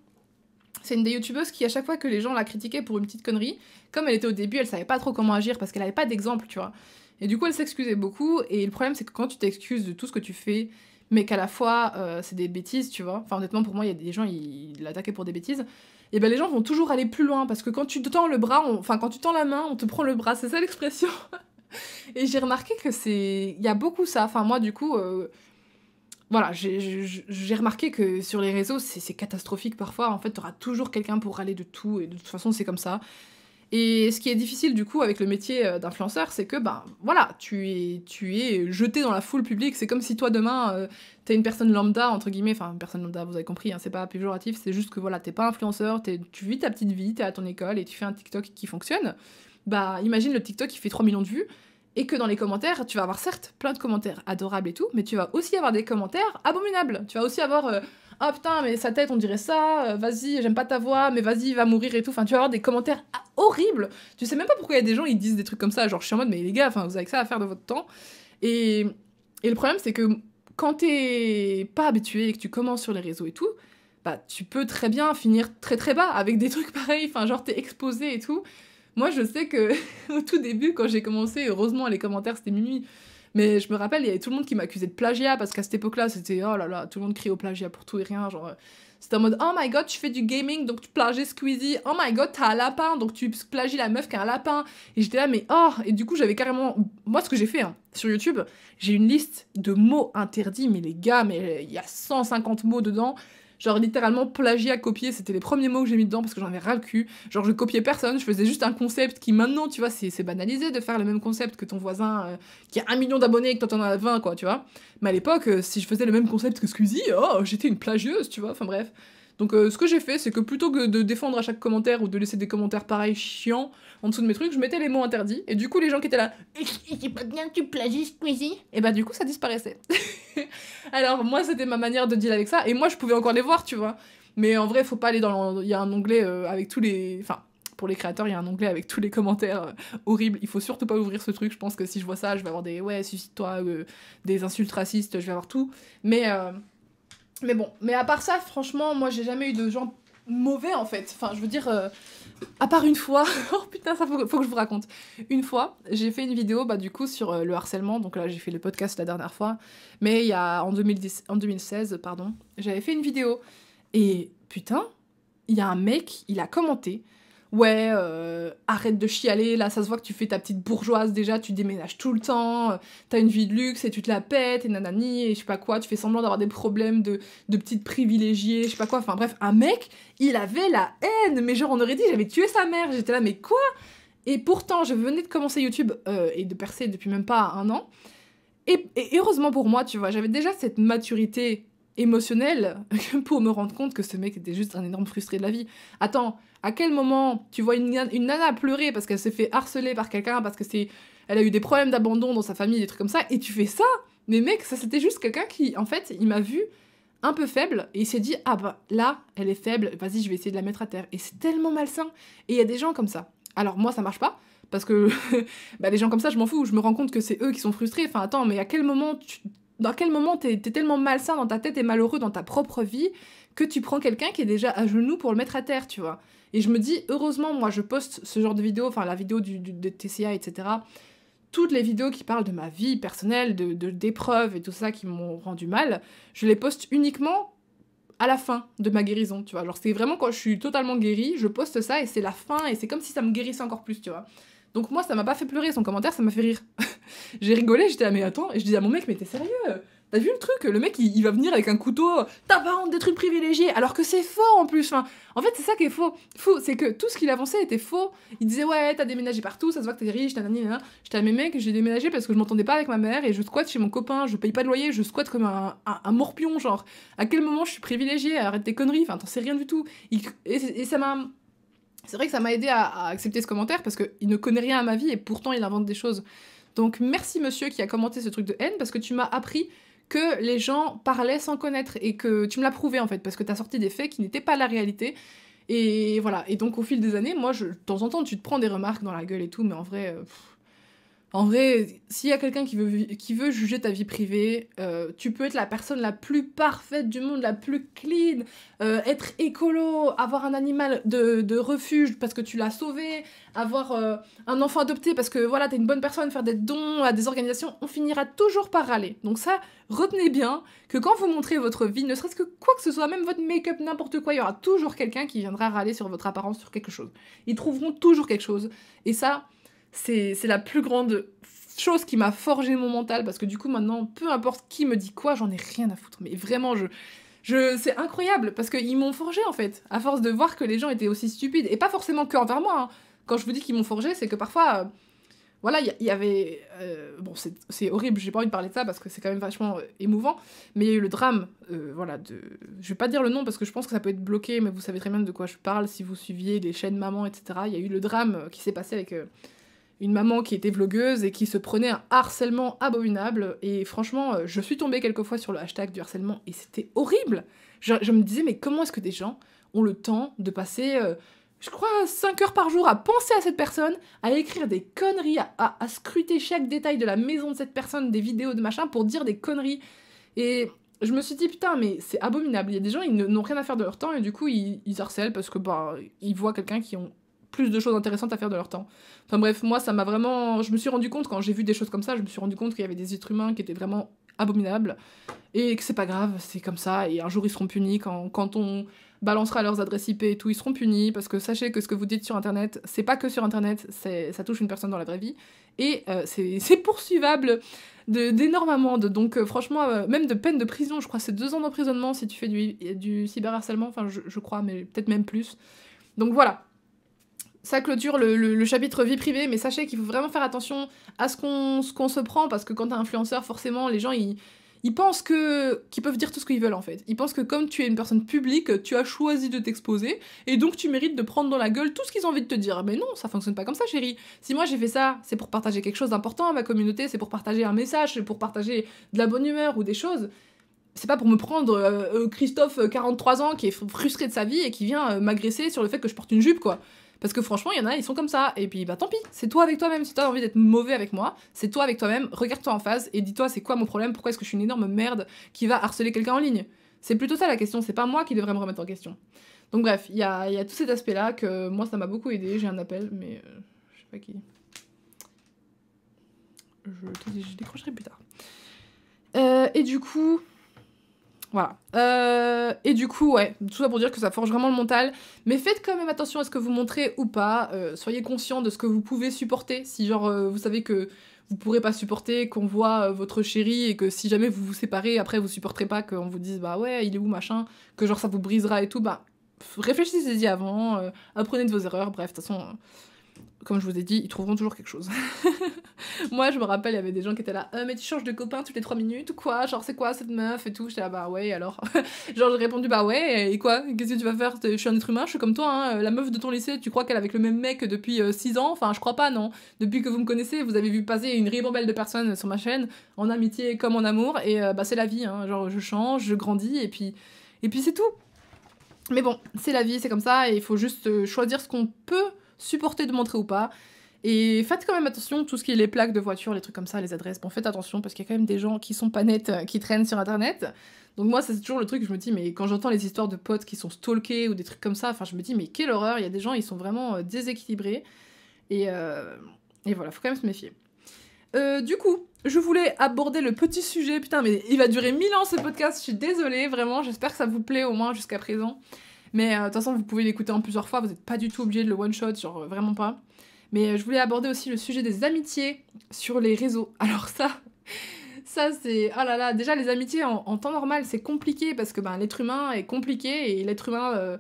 C'est une des youtubeuses qui, à chaque fois que les gens la critiquaient pour une petite connerie, comme elle était au début, elle savait pas trop comment agir parce qu'elle avait pas d'exemple, tu vois. Et du coup, elle s'excusait beaucoup. Et le problème, c'est que quand tu t'excuses de tout ce que tu fais, mais qu'à la fois, c'est des bêtises, tu vois. Enfin, honnêtement, pour moi, il y a des gens, ils l'attaquaient pour des bêtises. Et ben, les gens vont toujours aller plus loin parce que quand tu tends le bras, enfin, quand tu tends la main, on te prend le bras. C'est ça l'expression. Et j'ai remarqué que il y a beaucoup ça. Enfin, moi, du coup. Voilà, j'ai remarqué que sur les réseaux, c'est catastrophique parfois. En fait, t'auras toujours quelqu'un pour râler de tout, et de toute façon, c'est comme ça. Et ce qui est difficile, du coup, avec le métier d'influenceur, c'est que, ben, voilà, tu es jeté dans la foule publique. C'est comme si toi, demain, t'es une personne lambda, entre guillemets. Enfin, une personne lambda, vous avez compris, hein, c'est pas péjoratif. C'est juste que, voilà, t'es pas influenceur, tu vis ta petite vie, t'es à ton école, et tu fais un TikTok qui fonctionne. Bah, imagine le TikTok qui fait 3 millions de vues. Et que dans les commentaires, tu vas avoir certes plein de commentaires adorables et tout, mais tu vas aussi avoir des commentaires abominables. Tu vas aussi avoir « Ah putain, mais sa tête, on dirait ça, vas-y, j'aime pas ta voix, mais vas-y, va mourir et tout ». Enfin, tu vas avoir des commentaires horribles. Tu sais même pas pourquoi il y a des gens, ils disent des trucs comme ça, genre je suis en mode « Mais les gars, vous avez que ça à faire de votre temps ». Et le problème, c'est que quand t'es pas habitué et que tu commences sur les réseaux et tout, bah tu peux très bien finir très très bas avec des trucs pareils, enfin genre t'es exposé et tout. Moi, je sais que au tout début, quand j'ai commencé, heureusement, les commentaires, c'était minuit. Mais je me rappelle, il y avait tout le monde qui m'accusait de plagiat, parce qu'à cette époque-là, c'était « Oh là là, tout le monde crie au plagiat pour tout et rien. » Genre, c'était en mode « Oh my god, tu fais du gaming, donc tu plagies Squeezie. Oh my god, t'as un lapin, donc tu plagies la meuf qui a un lapin. » Et j'étais là, mais oh. Et du coup, j'avais carrément... Moi, ce que j'ai fait, hein, sur YouTube, j'ai une liste de mots interdits. Mais les gars, mais il y a 150 mots dedans. Genre littéralement plagiat, copier, c'était les premiers mots que j'ai mis dedans parce que j'en avais ras le cul. Genre je copiais personne, je faisais juste un concept qui maintenant, tu vois, c'est banalisé de faire le même concept que ton voisin qui a 1 million d'abonnés et que toi t'en as 20, quoi, tu vois. Mais à l'époque, si je faisais le même concept que Squeezie, oh, j'étais une plagieuse, tu vois, enfin bref. Donc ce que j'ai fait, c'est que plutôt que de défendre à chaque commentaire ou de laisser des commentaires pareils chiants en dessous de mes trucs, je mettais les mots interdits, et du coup les gens qui étaient là « C'est pas bien que tu plagies Squeezie !» Et bah du coup ça disparaissait. Alors moi c'était ma manière de deal avec ça, et moi je pouvais encore les voir, tu vois. Mais en vrai, faut pas aller dans... Il y a un onglet avec tous les... Enfin, pour les créateurs, il y a un onglet avec tous les commentaires horribles. Il faut surtout pas ouvrir ce truc. Je pense que si je vois ça, je vais avoir des ouais, suicide-toi, des insultes racistes, je vais avoir tout. Mais bon, mais à part ça, franchement, moi j'ai jamais eu de gens mauvais en fait. Enfin, je veux dire, à part une fois, oh putain, ça faut que je vous raconte. Une fois, j'ai fait une vidéo, bah du coup, sur le harcèlement. Donc là, j'ai fait le podcast la dernière fois, mais il y a en 2016, pardon, j'avais fait une vidéo et putain, il y a un mec, il a commenté. Ouais, arrête de chialer, là ça se voit que tu fais ta petite bourgeoise déjà, tu déménages tout le temps, t'as une vie de luxe et tu te la pètes et nanani et je sais pas quoi, tu fais semblant d'avoir des problèmes de petites privilégiées, je sais pas quoi, enfin bref, un mec, il avait la haine, mais genre on aurait dit j'avais tué sa mère, j'étais là mais quoi? Et pourtant je venais de commencer YouTube et de percer depuis même pas 1 an, et heureusement pour moi, tu vois, j'avais déjà cette maturité émotionnelle pour me rendre compte que ce mec était juste un énorme frustré de la vie. Attends, à quel moment tu vois une nana pleurer parce qu'elle s'est fait harceler par quelqu'un, parce que elle a eu des problèmes d'abandon dans sa famille, des trucs comme ça, et tu fais ça? Mais mec, ça c'était juste quelqu'un qui, en fait, il m'a vu un peu faible, et il s'est dit, ah bah là, elle est faible, vas-y, je vais essayer de la mettre à terre. Et c'est tellement malsain. Et il y a des gens comme ça. Alors moi, ça marche pas, parce que bah, les gens comme ça, je m'en fous, je me rends compte que c'est eux qui sont frustrés. Enfin attends, mais à quel moment tu... Dans quel moment t'es tellement malsain dans ta tête et malheureux dans ta propre vie que tu prends quelqu'un qui est déjà à genoux pour le mettre à terre, tu vois. Et je me dis, heureusement, moi, je poste ce genre de vidéo, enfin, la vidéo de TCA, etc. Toutes les vidéos qui parlent de ma vie personnelle, d'épreuves et tout ça qui m'ont rendu mal, je les poste uniquement à la fin de ma guérison, tu vois. Genre, c'est vraiment quand je suis totalement guérie, je poste ça et c'est la fin et c'est comme si ça me guérissait encore plus, tu vois. Donc moi, ça m'a pas fait pleurer, son commentaire, ça m'a fait rire. J'ai rigolé, j'étais là, mais attends, et je disais à mon mec, mais t'es sérieux? T'as vu le truc? Le mec, il va venir avec un couteau, t'as pas honte des trucs privilégiés, alors que c'est faux en plus. Enfin, en fait, c'est ça qui est faux. Faux, c'est que tout ce qu'il avançait était faux. Il disait, ouais, t'as déménagé partout, ça se voit que t'es riche, t'as nanani, nanana. J'étais à mes mecs, j'ai déménagé parce que je m'entendais pas avec ma mère et je squatte chez mon copain, je paye pas de loyer, je squatte comme un morpion, genre. À quel moment je suis privilégiée? Arrête tes conneries, enfin, t'en sais rien du tout. Et ça m'a. C'est vrai que ça m'a aidé à accepter ce commentaire parce qu'il ne connaît rien à ma vie et pourtant il invente des choses. Donc merci monsieur qui a commenté ce truc de haine parce que tu m'as appris que les gens parlaient sans connaître et que tu me l'as prouvé en fait parce que t'as sorti des faits qui n'étaient pas la réalité. Et voilà. Et donc au fil des années, moi, de temps en temps, tu te prends des remarques dans la gueule et tout, mais en vrai... En vrai, s'il y a quelqu'un qui veut juger ta vie privée, tu peux être la personne la plus parfaite du monde, la plus clean, être écolo, avoir un animal de refuge parce que tu l'as sauvé, avoir un enfant adopté parce que voilà, t'es une bonne personne, faire des dons à des organisations, on finira toujours par râler. Donc ça, retenez bien que quand vous montrez votre vie, ne serait-ce que quoi que ce soit, même votre make-up, n'importe quoi, il y aura toujours quelqu'un qui viendra râler sur votre apparence, sur quelque chose. Ils trouveront toujours quelque chose. Et ça... C'est la plus grande chose qui m'a forgé mon mental, parce que du coup, maintenant, peu importe qui me dit quoi, j'en ai rien à foutre. Mais vraiment, c'est incroyable, parce qu'ils m'ont forgé, en fait, à force de voir que les gens étaient aussi stupides. Et pas forcément que envers moi. Hein. Quand je vous dis qu'ils m'ont forgé, c'est que parfois... voilà, il y avait... bon, c'est horrible, j'ai pas envie de parler de ça, parce que c'est quand même vachement émouvant, mais il y a eu le drame, voilà, de... Je vais pas dire le nom, parce que je pense que ça peut être bloqué, mais vous savez très bien de quoi je parle, si vous suiviez les chaînes Maman, etc. Il y a eu le drame qui s'est passé avec... une maman qui était vlogueuse et qui se prenait un harcèlement abominable. Et franchement, je suis tombée quelquefois sur le hashtag du harcèlement et c'était horrible. Je me disais, mais comment est-ce que des gens ont le temps de passer, je crois, 5 heures par jour à penser à cette personne, à écrire des conneries, à scruter chaque détail de la maison de cette personne, des vidéos, de machin, pour dire des conneries. Et je me suis dit, putain, mais c'est abominable. Il y a des gens, ils n'ont rien à faire de leur temps et du coup, ils harcèlent parce que, bah, ils voient quelqu'un qui ont... plus de choses intéressantes à faire de leur temps. Enfin bref, moi ça m'a vraiment... Je me suis rendu compte, quand j'ai vu des choses comme ça, je me suis rendu compte qu'il y avait des êtres humains qui étaient vraiment abominables, et que c'est pas grave, c'est comme ça, et un jour ils seront punis, quand on balancera leurs adresses IP et tout, ils seront punis, parce que sachez que ce que vous dites sur internet, c'est pas que sur internet, ça touche une personne dans la vraie vie, et c'est poursuivable d'énormes amendes, donc franchement, même de peine de prison, je crois c'est 2 ans d'emprisonnement si tu fais du cyberharcèlement, enfin je crois, mais peut-être même plus. Donc voilà. Ça clôture le chapitre vie privée, mais sachez qu'il faut vraiment faire attention à ce qu'on se prend, parce que quand t'es influenceur, forcément, les gens, ils pensent qu'ils peuvent dire tout ce qu'ils veulent, en fait. Ils pensent que comme tu es une personne publique, tu as choisi de t'exposer, et donc tu mérites de prendre dans la gueule tout ce qu'ils ont envie de te dire. Mais non, ça fonctionne pas comme ça, chérie. Si moi j'ai fait ça, c'est pour partager quelque chose d'important à ma communauté, c'est pour partager un message, c'est pour partager de la bonne humeur ou des choses... C'est pas pour me prendre Christophe, 43 ans, qui est frustré de sa vie et qui vient m'agresser sur le fait que je porte une jupe, quoi. Parce que franchement, il y en a, ils sont comme ça. Et puis, bah tant pis, c'est toi avec toi-même. Si t'as envie d'être mauvais avec moi, c'est toi avec toi-même. Regarde-toi en face et dis-toi, c'est quoi mon problème? Pourquoi est-ce que je suis une énorme merde qui va harceler quelqu'un en ligne? C'est plutôt ça la question, c'est pas moi qui devrais me remettre en question. Donc bref, il y a tout cet aspect-là que moi, ça m'a beaucoup aidé. J'ai un appel, mais je sais pas qui. Je décrocherai plus tard. Et du coup... Voilà. Et du coup, ouais, tout ça pour dire que ça forge vraiment le mental. Mais faites quand même attention à ce que vous montrez ou pas. Soyez conscient de ce que vous pouvez supporter. Si genre vous savez que vous pourrez pas supporter, qu'on voit votre chérie et que si jamais vous vous séparez, après vous supporterez pas, qu'on vous dise bah ouais, il est où machin, que genre ça vous brisera et tout, bah réfléchissez-y avant, apprenez de vos erreurs, bref, de toute façon... Comme je vous ai dit, ils trouveront toujours quelque chose. Moi, je me rappelle, il y avait des gens qui étaient là, mais tu changes de copain toutes les 3 minutes ou quoi? Genre, c'est quoi cette meuf et tout? J'étais là, bah ouais, alors. Genre, j'ai répondu, bah ouais, et quoi? Qu'est-ce que tu vas faire? Je suis un être humain, je suis comme toi, hein. La meuf de ton lycée, tu crois qu'elle est avec le même mec depuis 6 ans? Enfin, je crois pas, non. Depuis que vous me connaissez, vous avez vu passer une ribambelle de personnes sur ma chaîne, en amitié comme en amour, et bah c'est la vie, hein. Genre, je change, je grandis, et puis c'est tout. Mais bon, c'est la vie, c'est comme ça, et il faut juste choisir ce qu'on peut supporter de montrer ou pas, et faites quand même attention, tout ce qui est les plaques de voiture, les trucs comme ça, les adresses, bon faites attention parce qu'il y a quand même des gens qui sont pas nets, qui traînent sur internet, donc moi c'est toujours le truc que je me dis, mais quand j'entends les histoires de potes qui sont stalkés ou des trucs comme ça, enfin je me dis mais quelle horreur, il y a des gens ils sont vraiment déséquilibrés, et voilà, faut quand même se méfier. Du coup, je voulais aborder le petit sujet, putain mais il va durer 1000 ans ce podcast, je suis désolée vraiment, j'espère que ça vous plaît au moins jusqu'à présent. Mais de toute façon, vous pouvez l'écouter en plusieurs fois, vous n'êtes pas du tout obligé de le one-shot, genre vraiment pas. Mais je voulais aborder aussi le sujet des amitiés sur les réseaux. Alors ça c'est... Oh là là, déjà les amitiés en temps normal, c'est compliqué parce que ben, l'être humain est compliqué et l'être humain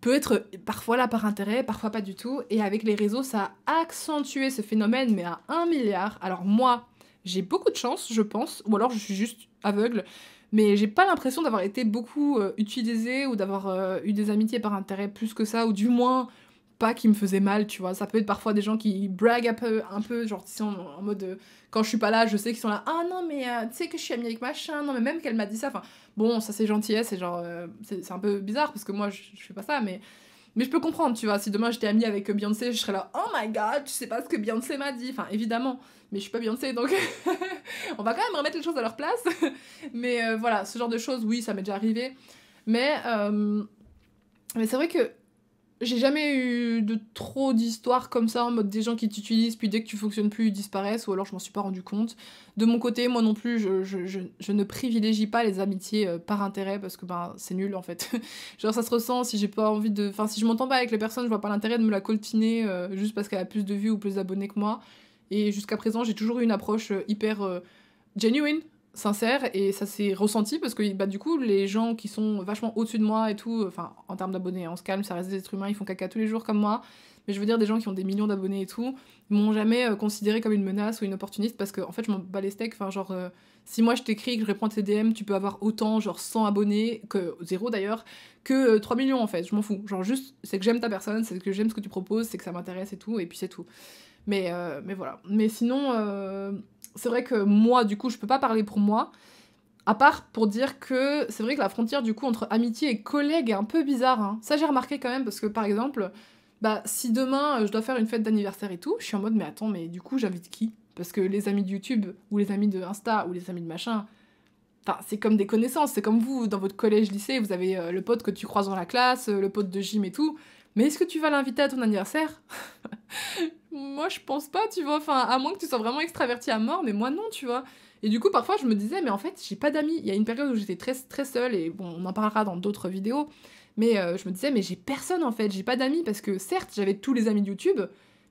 peut être parfois là par intérêt, parfois pas du tout. Et avec les réseaux, ça a accentué ce phénomène, mais à 1 milliard. Alors moi, j'ai beaucoup de chance, je pense, ou alors je suis juste aveugle. Mais j'ai pas l'impression d'avoir été beaucoup utilisée ou d'avoir eu des amitiés par intérêt plus que ça, ou du moins pas qui me faisaient mal, tu vois. Ça peut être parfois des gens qui braguent un peu genre en mode quand je suis pas là, je sais qu'ils sont là, ah non mais tu sais que je suis amie avec machin, non mais même qu'elle m'a dit ça, enfin bon ça c'est gentillesse, c'est genre c'est un peu bizarre parce que moi je fais pas ça, mais je peux comprendre, tu vois. Si demain j'étais amie avec Beyoncé, je serais là, oh my god, je sais pas ce que Beyoncé m'a dit. Enfin, évidemment, mais je suis pas Beyoncé, donc on va quand même remettre les choses à leur place. Mais voilà, ce genre de choses, oui, ça m'est déjà arrivé. Mais c'est vrai que j'ai jamais eu de trop d'histoires comme ça, en mode des gens qui t'utilisent, puis dès que tu fonctionnes plus, ils disparaissent, ou alors je m'en suis pas rendu compte. De mon côté, moi non plus, je ne privilégie pas les amitiés par intérêt, parce que ben, c'est nul en fait. Genre ça se ressent, si j'ai pas envie de... Enfin, si je m'entends pas avec les personnes, je vois pas l'intérêt de me la coltiner, juste parce qu'elle a plus de vues ou plus d'abonnés que moi. Et jusqu'à présent, j'ai toujours eu une approche hyper genuine, sincère, et ça s'est ressenti parce que bah, du coup les gens qui sont vachement au-dessus de moi et tout, enfin en termes d'abonnés, on se calme, ça reste des êtres humains, ils font caca tous les jours comme moi, mais je veux dire des gens qui ont des millions d'abonnés et tout, m'ont jamais considéré comme une menace ou une opportuniste parce que en fait je m'en bats les steaks, enfin genre si moi je t'écris que je réponds à tes DM, tu peux avoir autant genre 100 abonnés, que 0 d'ailleurs, que 3 millions en fait, je m'en fous, genre juste c'est que j'aime ta personne, c'est que j'aime ce que tu proposes, c'est que ça m'intéresse et tout, et puis c'est tout. Mais voilà, mais sinon c'est vrai que moi du coup je peux pas parler pour moi, à part pour dire que c'est vrai que la frontière du coup entre amitié et collègue est un peu bizarre, hein. Ça j'ai remarqué quand même parce que par exemple bah si demain je dois faire une fête d'anniversaire et tout, je suis en mode mais attends, mais du coup j'invite qui? Parce que les amis de YouTube ou les amis de Insta ou les amis de machin, enfin c'est comme des connaissances, c'est comme vous dans votre collège lycée, vous avez le pote que tu croises dans la classe, le pote de gym et tout. Mais est-ce que tu vas l'inviter à ton anniversaire? Moi, je pense pas, tu vois. Enfin, à moins que tu sois vraiment extraverti à mort, mais moi, non, tu vois. Et du coup, parfois, je me disais, mais en fait, j'ai pas d'amis. Il y a une période où j'étais très, très seule, et bon, on en parlera dans d'autres vidéos, mais je me disais, mais j'ai personne, en fait. J'ai pas d'amis, parce que, certes, j'avais tous les amis de YouTube,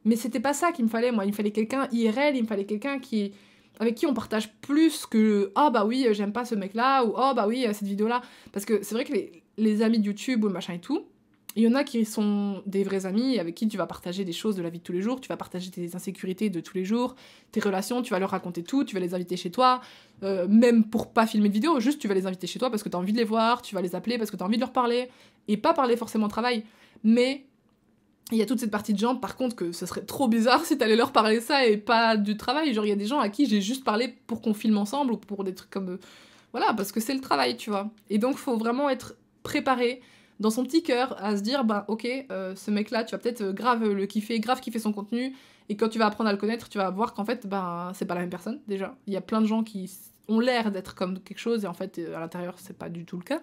mais c'était pas ça qu'il me fallait, moi. Il me fallait quelqu'un IRL, il me fallait quelqu'un qui... avec qui on partage plus que « Ah bah oui, j'aime pas ce mec-là » ou « Ah bah oui, cette vidéo-là ». Parce que c'est vrai que les amis de YouTube ou machin et tout, il y en a qui sont des vrais amis avec qui tu vas partager des choses de la vie de tous les jours, tu vas partager tes insécurités de tous les jours, tes relations, tu vas leur raconter tout, tu vas les inviter chez toi, même pour pas filmer de vidéo, juste tu vas les inviter chez toi parce que t'as envie de les voir, tu vas les appeler parce que t'as envie de leur parler, et pas parler forcément travail. Mais il y a toute cette partie de gens, par contre, que ce serait trop bizarre si t'allais leur parler ça et pas du travail. Genre il y a des gens à qui j'ai juste parlé pour qu'on filme ensemble ou pour des trucs comme... Voilà, parce que c'est le travail, tu vois. Et donc faut vraiment être préparé dans son petit cœur à se dire bah ok, ce mec là tu vas peut-être grave le kiffer, grave kiffer son contenu, et quand tu vas apprendre à le connaître tu vas voir qu'en fait bah, c'est pas la même personne. Déjà il y a plein de gens qui ont l'air d'être comme quelque chose et en fait à l'intérieur c'est pas du tout le cas,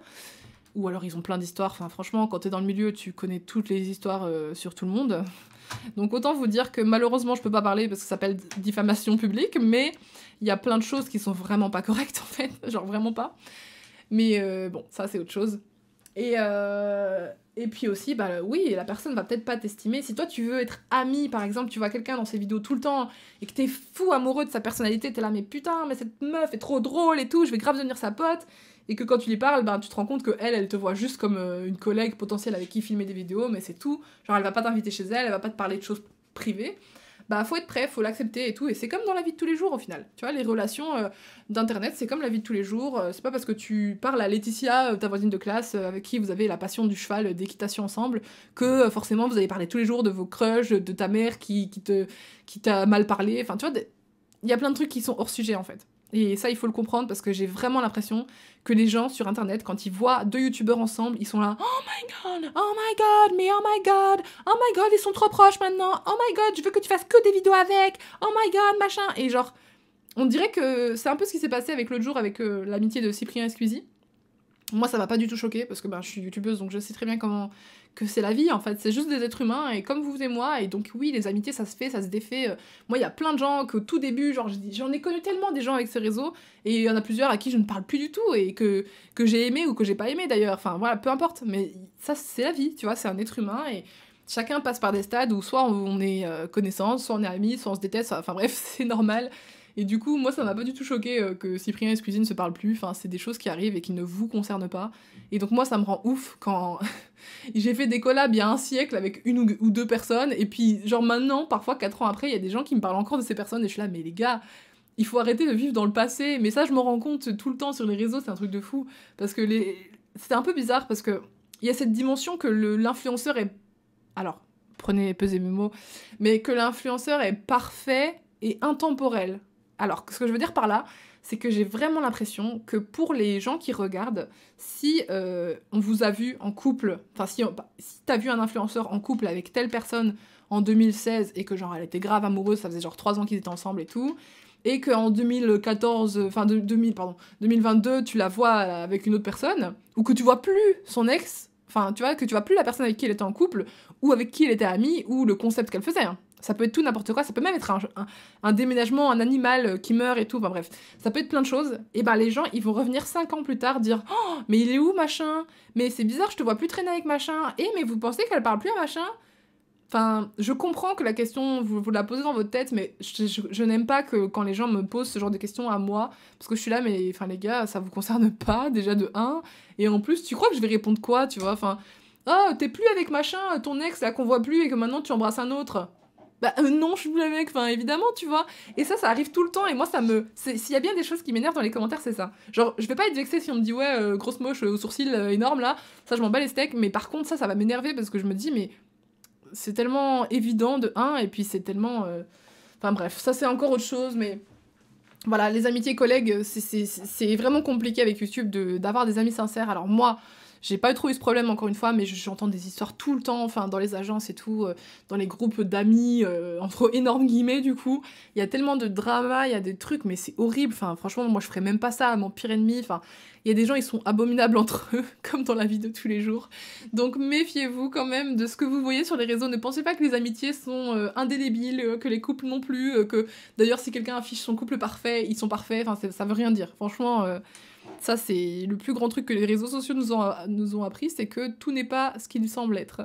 ou alors ils ont plein d'histoires. Enfin franchement quand t'es dans le milieu tu connais toutes les histoires sur tout le monde, donc autant vous dire que malheureusement je peux pas parler parce que ça s'appelle diffamation publique, mais il y a plein de choses qui sont vraiment pas correctes en fait, genre vraiment pas, mais bon ça c'est autre chose. Et puis aussi, bah oui, la personne va peut-être pas t'estimer. Si toi tu veux être ami, par exemple, tu vois quelqu'un dans ses vidéos tout le temps et que t'es fou amoureux de sa personnalité, t'es là mais putain, mais cette meuf est trop drôle et tout, je vais grave devenir sa pote. Et que quand tu lui parles, bah, tu te rends compte que elle te voit juste comme une collègue potentielle avec qui filmer des vidéos, mais c'est tout. Genre elle va pas t'inviter chez elle, elle va pas te parler de choses privées. Bah faut être prêt, faut l'accepter et tout, et c'est comme dans la vie de tous les jours au final, tu vois, les relations d'internet c'est comme la vie de tous les jours, c'est pas parce que tu parles à Laetitia, ta voisine de classe, avec qui vous avez la passion du cheval, d'équitation ensemble, que forcément vous allez parler tous les jours de vos crushs, de ta mère qui t'a mal parlé, enfin tu vois, il y a plein de trucs qui sont hors sujet en fait, et ça il faut le comprendre parce que j'ai vraiment l'impression que les gens sur internet quand ils voient deux youtubeurs ensemble, ils sont là, oh my god, mais oh my god, ils sont trop proches maintenant, oh my god, je veux que tu fasses que des vidéos avec, oh my god, machin, et genre, on dirait que c'est un peu ce qui s'est passé avec l'autre jour avec l'amitié de Cyprien et Squeezie. Moi ça m'a pas du tout choqué parce que ben, je suis youtubeuse donc je sais très bien comment que c'est la vie en fait, c'est juste des êtres humains et comme vous et moi, et donc oui les amitiés ça se fait, ça se défait. Moi il y a plein de gens qu'au tout début, genre j'en ai connu tellement des gens avec ces réseaux et il y en a plusieurs à qui je ne parle plus du tout et que j'ai aimé ou que j'ai pas aimé d'ailleurs, enfin voilà peu importe, mais ça c'est la vie tu vois, c'est un être humain et chacun passe par des stades où soit on est connaissance, soit on est amis, soit on se déteste, enfin bref c'est normal. Et du coup, moi, ça m'a pas du tout choqué que Cyprien et Squeezie ne se parlent plus. Enfin, c'est des choses qui arrivent et qui ne vous concernent pas. Et donc, moi, ça me rend ouf quand j'ai fait des collabs il y a un siècle avec une ou deux personnes. Et puis, genre maintenant, parfois 4 ans après, il y a des gens qui me parlent encore de ces personnes. Et je suis là, mais les gars, il faut arrêter de vivre dans le passé. Mais ça, je m'en rends compte tout le temps sur les réseaux. C'est un truc de fou. Parce que c'est un peu bizarre parce que il y a cette dimension que l'influenceur est... Alors, prenez, pesez mes mots. Mais que l'influenceur est parfait et intemporel. Alors, ce que je veux dire par là, c'est que j'ai vraiment l'impression que pour les gens qui regardent, si on vous a vu en couple, enfin si t'as vu un influenceur en couple avec telle personne en 2016 et que genre elle était grave amoureuse, ça faisait genre 3 ans qu'ils étaient ensemble et tout, et qu'en 2022 tu la vois avec une autre personne, ou que tu vois plus son ex, enfin tu vois, que tu vois plus la personne avec qui elle était en couple, ou avec qui elle était amie, ou le concept qu'elle faisait, hein. Ça peut être tout n'importe quoi, ça peut même être un déménagement, un animal qui meurt et tout, enfin bref, ça peut être plein de choses, et ben les gens ils vont revenir 5 ans plus tard dire « Oh, mais il est où machin ? Mais c'est bizarre, je te vois plus traîner avec machin, et mais vous pensez qu'elle parle plus à machin ?» Enfin, je comprends que la question, vous la posez dans votre tête, mais je n'aime pas que quand les gens me posent ce genre de questions à moi, parce que je suis là, mais enfin les gars, ça vous concerne pas, déjà de 1, et en plus, tu crois que je vais répondre quoi, tu vois, enfin « Oh, t'es plus avec machin, ton ex là qu'on voit plus et que maintenant tu embrasses un autre !» Bah non, je suis plus avec, enfin évidemment, tu vois. Et ça arrive tout le temps, et moi ça me... S'il y a bien des choses qui m'énervent dans les commentaires, c'est ça. Genre, je vais pas être vexée si on me dit « Ouais, grosse moche, aux sourcils énormes, là », ça je m'en bats les steaks, mais par contre ça va m'énerver, parce que je me dis, mais c'est tellement évident de 1, et puis c'est tellement... Enfin bref, ça c'est encore autre chose, mais... Voilà, les amitiés collègues, c'est vraiment compliqué avec YouTube d'avoir des amis sincères. Alors moi... J'ai pas trop eu ce problème encore une fois, mais j'entends des histoires tout le temps, enfin dans les agences et tout, dans les groupes d'amis, entre énormes guillemets du coup. Il y a tellement de drama, il y a des trucs, mais c'est horrible, enfin franchement moi je ferais même pas ça à mon pire ennemi, enfin il y a des gens ils sont abominables entre eux, comme dans la vie de tous les jours. Donc méfiez-vous quand même de ce que vous voyez sur les réseaux, ne pensez pas que les amitiés sont indélébiles, que les couples non plus, que d'ailleurs si quelqu'un affiche son couple parfait, ils sont parfaits, enfin ça veut rien dire, franchement... Ça, c'est le plus grand truc que les réseaux sociaux nous ont appris, c'est que tout n'est pas ce qu'il semble être.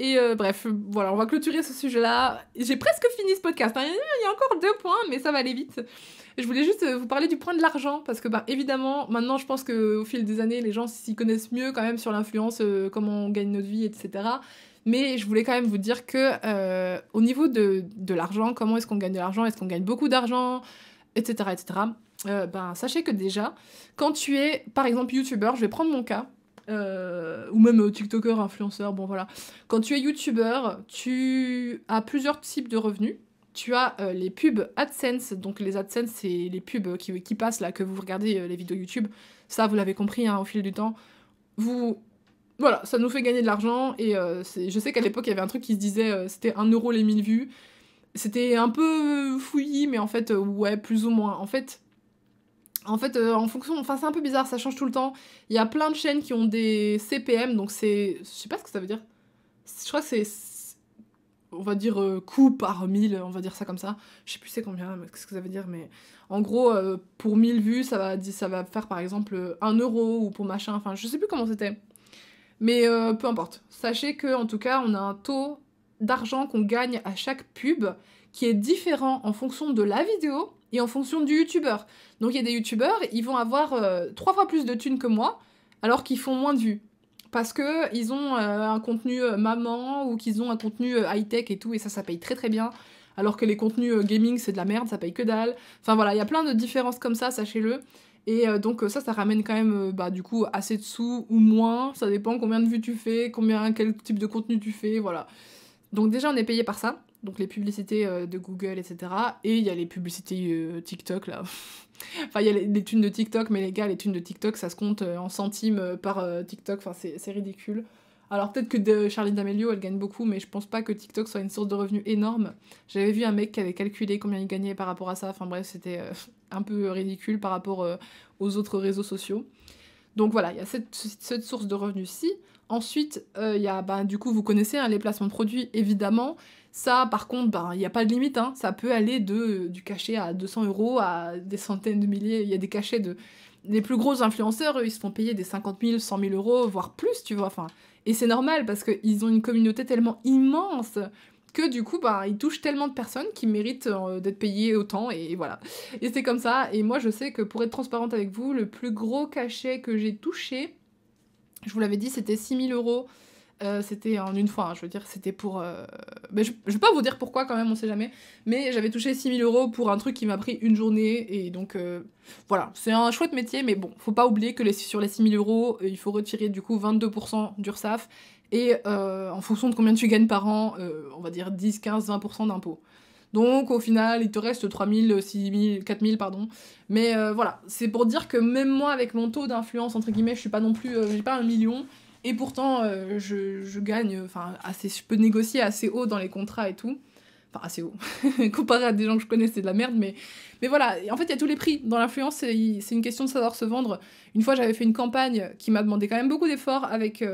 Et bref, voilà, on va clôturer ce sujet-là. J'ai presque fini ce podcast, hein. Il y a encore 2 points, mais ça va aller vite. Je voulais juste vous parler du point de l'argent, parce que bah, évidemment, maintenant, je pense qu'au fil des années, les gens s'y connaissent mieux quand même sur l'influence, comment on gagne notre vie, etc. Mais je voulais quand même vous dire que au niveau de l'argent, comment est-ce qu'on gagne de l'argent, est-ce qu'on gagne beaucoup d'argent, etc., etc., ben, sachez que déjà, quand tu es, par exemple, youtubeur, je vais prendre mon cas, ou même tiktoker, influenceur, bon voilà. Quand tu es youtubeur, tu as plusieurs types de revenus. Tu as les pubs AdSense, donc les AdSense, c'est les pubs qui passent là, que vous regardez les vidéos YouTube. Ça, vous l'avez compris hein, au fil du temps. Vous Voilà, ça nous fait gagner de l'argent, et je sais qu'à l'époque, il y avait un truc qui se disait, c'était 1€ les 1000 vues. C'était un peu fouillis, mais en fait, ouais, plus ou moins. En fait, en fonction... Enfin, c'est un peu bizarre, ça change tout le temps. Il y a plein de chaînes qui ont des CPM, donc c'est... Je sais pas ce que ça veut dire. Je crois que c'est... On va dire coût par 1000, on va dire ça comme ça. Je sais plus c'est combien, mais qu'est-ce que ça veut dire, mais... En gros, pour 1000 vues, ça va faire, par exemple, 1€ ou pour machin. Enfin, je sais plus comment c'était. Mais peu importe. Sachez que en tout cas, on a un taux d'argent qu'on gagne à chaque pub qui est différent en fonction de la vidéo et en fonction du youtubeur. Donc il y a des youtubeurs, ils vont avoir 3 fois plus de thunes que moi, alors qu'ils font moins de vues. Parce qu'ils ont un contenu maman, ou qu'ils ont un contenu high-tech et tout, et ça paye très très bien. Alors que les contenus gaming, c'est de la merde, ça paye que dalle. Enfin voilà, il y a plein de différences comme ça, sachez-le. Et donc ça ramène quand même, du coup, assez de sous ou moins. Ça dépend combien de vues tu fais, quel type de contenu tu fais, voilà. Donc déjà, on est payé par ça. Donc les publicités de Google, etc. Et il y a les publicités TikTok, là. Enfin, il y a les thunes de TikTok, mais les gars, les thunes de TikTok, ça se compte en centimes par TikTok. Enfin, c'est ridicule. Alors peut-être que Charli D'Amelio, elle gagne beaucoup, mais je pense pas que TikTok soit une source de revenus énorme. J'avais vu un mec qui avait calculé combien il gagnait par rapport à ça. Enfin bref, c'était un peu ridicule par rapport aux autres réseaux sociaux. Donc voilà, il y a cette source de revenus-ci. Ensuite, il y a, du coup, vous connaissez hein, les placements de produits, évidemment. Ça, par contre, il n'y a pas de limite. Hein. Ça peut aller du cachet à 200€ à des centaines de milliers. Il y a des cachets de... Les plus gros influenceurs, eux, ils se font payer des 50 000, 100 000€, voire plus, tu vois. Enfin, et c'est normal, parce qu'ils ont une communauté tellement immense que du coup, ils touchent tellement de personnes qui méritent d'être payées autant, et voilà. Et c'est comme ça, et moi, je sais que pour être transparente avec vous, le plus gros cachet que j'ai touché, je vous l'avais dit, c'était 6 000€. C'était en une fois, hein, je veux dire, c'était pour... Mais je vais pas vous dire pourquoi, quand même, on sait jamais. Mais j'avais touché 6 000€ pour un truc qui m'a pris une journée, et donc... Voilà, c'est un chouette métier, mais bon, faut pas oublier que sur les 6 000€, il faut retirer, du coup, 22% d'URSSAF, et en fonction de combien tu gagnes par an, on va dire 10, 15, 20% d'impôts. Donc, au final, il te reste 3000, 6000, 4000, pardon. Mais voilà, c'est pour dire que même moi, avec mon taux d'influence, entre guillemets, je suis pas non plus... j'ai pas 1 million... Et pourtant, je gagne, enfin, assez, je peux négocier assez haut dans les contrats et tout. Enfin, assez haut. Comparé à des gens que je connais, c'est de la merde, mais voilà. En fait, il y a tous les prix. Dans l'influence, c'est une question de savoir se vendre. Une fois, j'avais fait une campagne qui m'a demandé quand même beaucoup d'efforts avec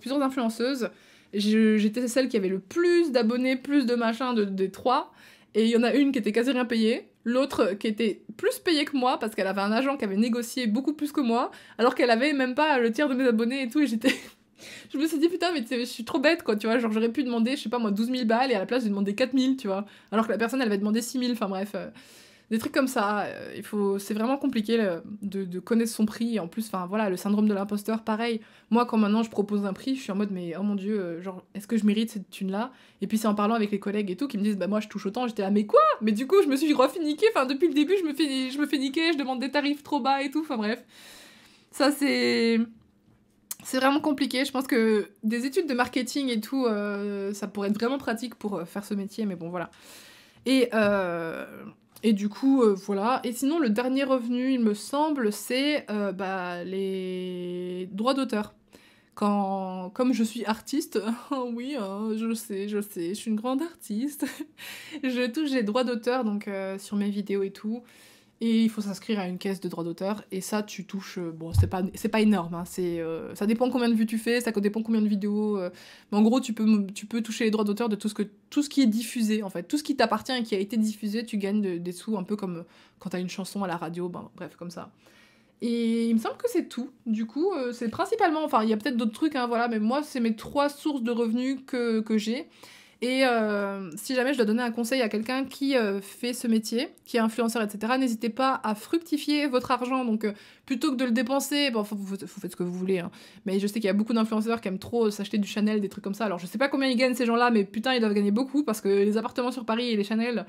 plusieurs influenceuses. J'étais celle qui avait le plus d'abonnés, plus de machin des trois. Et il y en a une qui était quasi rien payée, l'autre qui était plus payée que moi, parce qu'elle avait un agent qui avait négocié beaucoup plus que moi, alors qu'elle avait même pas le tiers de mes abonnés et tout, et j'étais... je me suis dit, putain, mais je suis trop bête, quoi, tu vois, genre j'aurais pu demander, je sais pas moi, 12 000 balles, et à la place j'ai demandé 4 000, tu vois, alors que la personne, elle avait demandé 6 000, enfin bref, des trucs comme ça, c'est vraiment compliqué de connaître son prix, et en plus, enfin voilà, le syndrome de l'imposteur, pareil, moi, quand maintenant je propose un prix, je suis en mode, mais oh mon dieu, genre, est-ce que je mérite cette thune-là? Et puis c'est en parlant avec les collègues et tout, qui me disent, bah moi je touche autant, j'étais là, mais quoi? Mais du coup, je me suis refiniquée, enfin depuis le début, je me fais niquer, je demande des tarifs trop bas et tout, enfin bref, ça c'est vraiment compliqué. Je pense que des études de marketing et tout, ça pourrait être vraiment pratique pour faire ce métier, mais bon, voilà. Et du coup, voilà. Et sinon, le dernier revenu, il me semble, c'est les droits d'auteur. Comme je suis artiste, oui, hein, je sais, je suis une grande artiste, je touche les droits d'auteur donc sur mes vidéos et tout. Et il faut s'inscrire à une caisse de droits d'auteur. Et ça, tu touches... Bon, c'est pas énorme. Hein, ça dépend combien de vues tu fais, ça dépend combien de vidéos. Mais en gros, tu peux toucher les droits d'auteur de tout ce qui est diffusé, en fait. Tout ce qui t'appartient et qui a été diffusé, tu gagnes des sous, un peu comme quand t'as une chanson à la radio. Bref, comme ça. Et il me semble que c'est tout. Du coup, c'est principalement... Enfin, il y a peut-être d'autres trucs, hein, voilà. Mais moi, c'est mes 3 sources de revenus que j'ai. Et si jamais je dois donner un conseil à quelqu'un qui fait ce métier, qui est influenceur, etc., n'hésitez pas à fructifier votre argent. Donc, plutôt que de le dépenser, vous faites ce que vous voulez, hein. Mais je sais qu'il y a beaucoup d'influenceurs qui aiment trop s'acheter du Chanel, des trucs comme ça. Alors, je sais pas combien ils gagnent ces gens-là, mais putain, ils doivent gagner beaucoup, parce que les appartements sur Paris et les Chanel,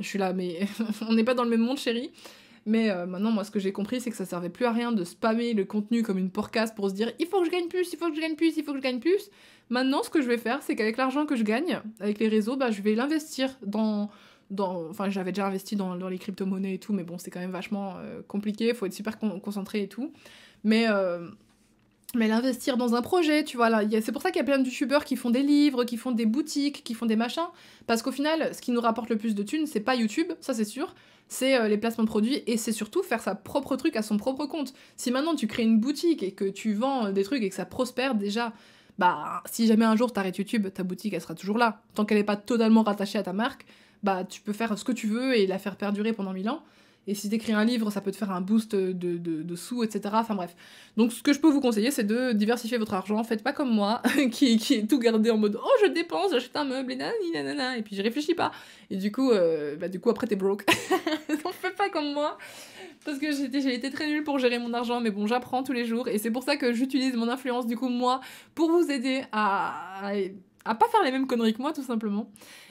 je suis là, mais on n'est pas dans le même monde, chérie. Mais maintenant, moi, ce que j'ai compris, c'est que ça servait plus à rien de spammer le contenu comme une porcasse pour se dire « Il faut que je gagne plus, il faut que je gagne plus, il faut que je gagne plus !» Maintenant, ce que je vais faire, c'est qu'avec l'argent que je gagne, avec les réseaux, je vais l'investir dans... Enfin, j'avais déjà investi dans les crypto-monnaies et tout, mais bon, c'est quand même vachement compliqué, il faut être super concentré et tout. Mais mais l'investir dans un projet, tu vois. Là, c'est pour ça qu'il y a plein de youtubeurs qui font des livres, qui font des boutiques, qui font des machins, parce qu'au final, ce qui nous rapporte le plus de thunes, c'est pas YouTube, ça c'est sûr, c'est les placements de produits, et c'est surtout faire sa propre truc à son propre compte. Si maintenant tu crées une boutique et que tu vends des trucs et que ça prospère déjà, bah si jamais un jour t'arrêtes YouTube, ta boutique elle sera toujours là. Tant qu'elle n'est pas totalement rattachée à ta marque, bah tu peux faire ce que tu veux et la faire perdurer pendant 1000 ans. Et si t'écris un livre, ça peut te faire un boost de sous, etc. Enfin bref. Donc ce que je peux vous conseiller, c'est de diversifier votre argent. Faites pas comme moi, qui est tout gardé en mode « Oh, je dépense, j'achète un meuble, et nanana, et puis je réfléchis pas. » Et du coup après, t'es broke. Donc faites pas comme moi, parce que j'ai été très nulle pour gérer mon argent, mais bon, j'apprends tous les jours. Et c'est pour ça que j'utilise mon influence, du coup, moi, pour vous aider à pas faire les mêmes conneries que moi, tout simplement.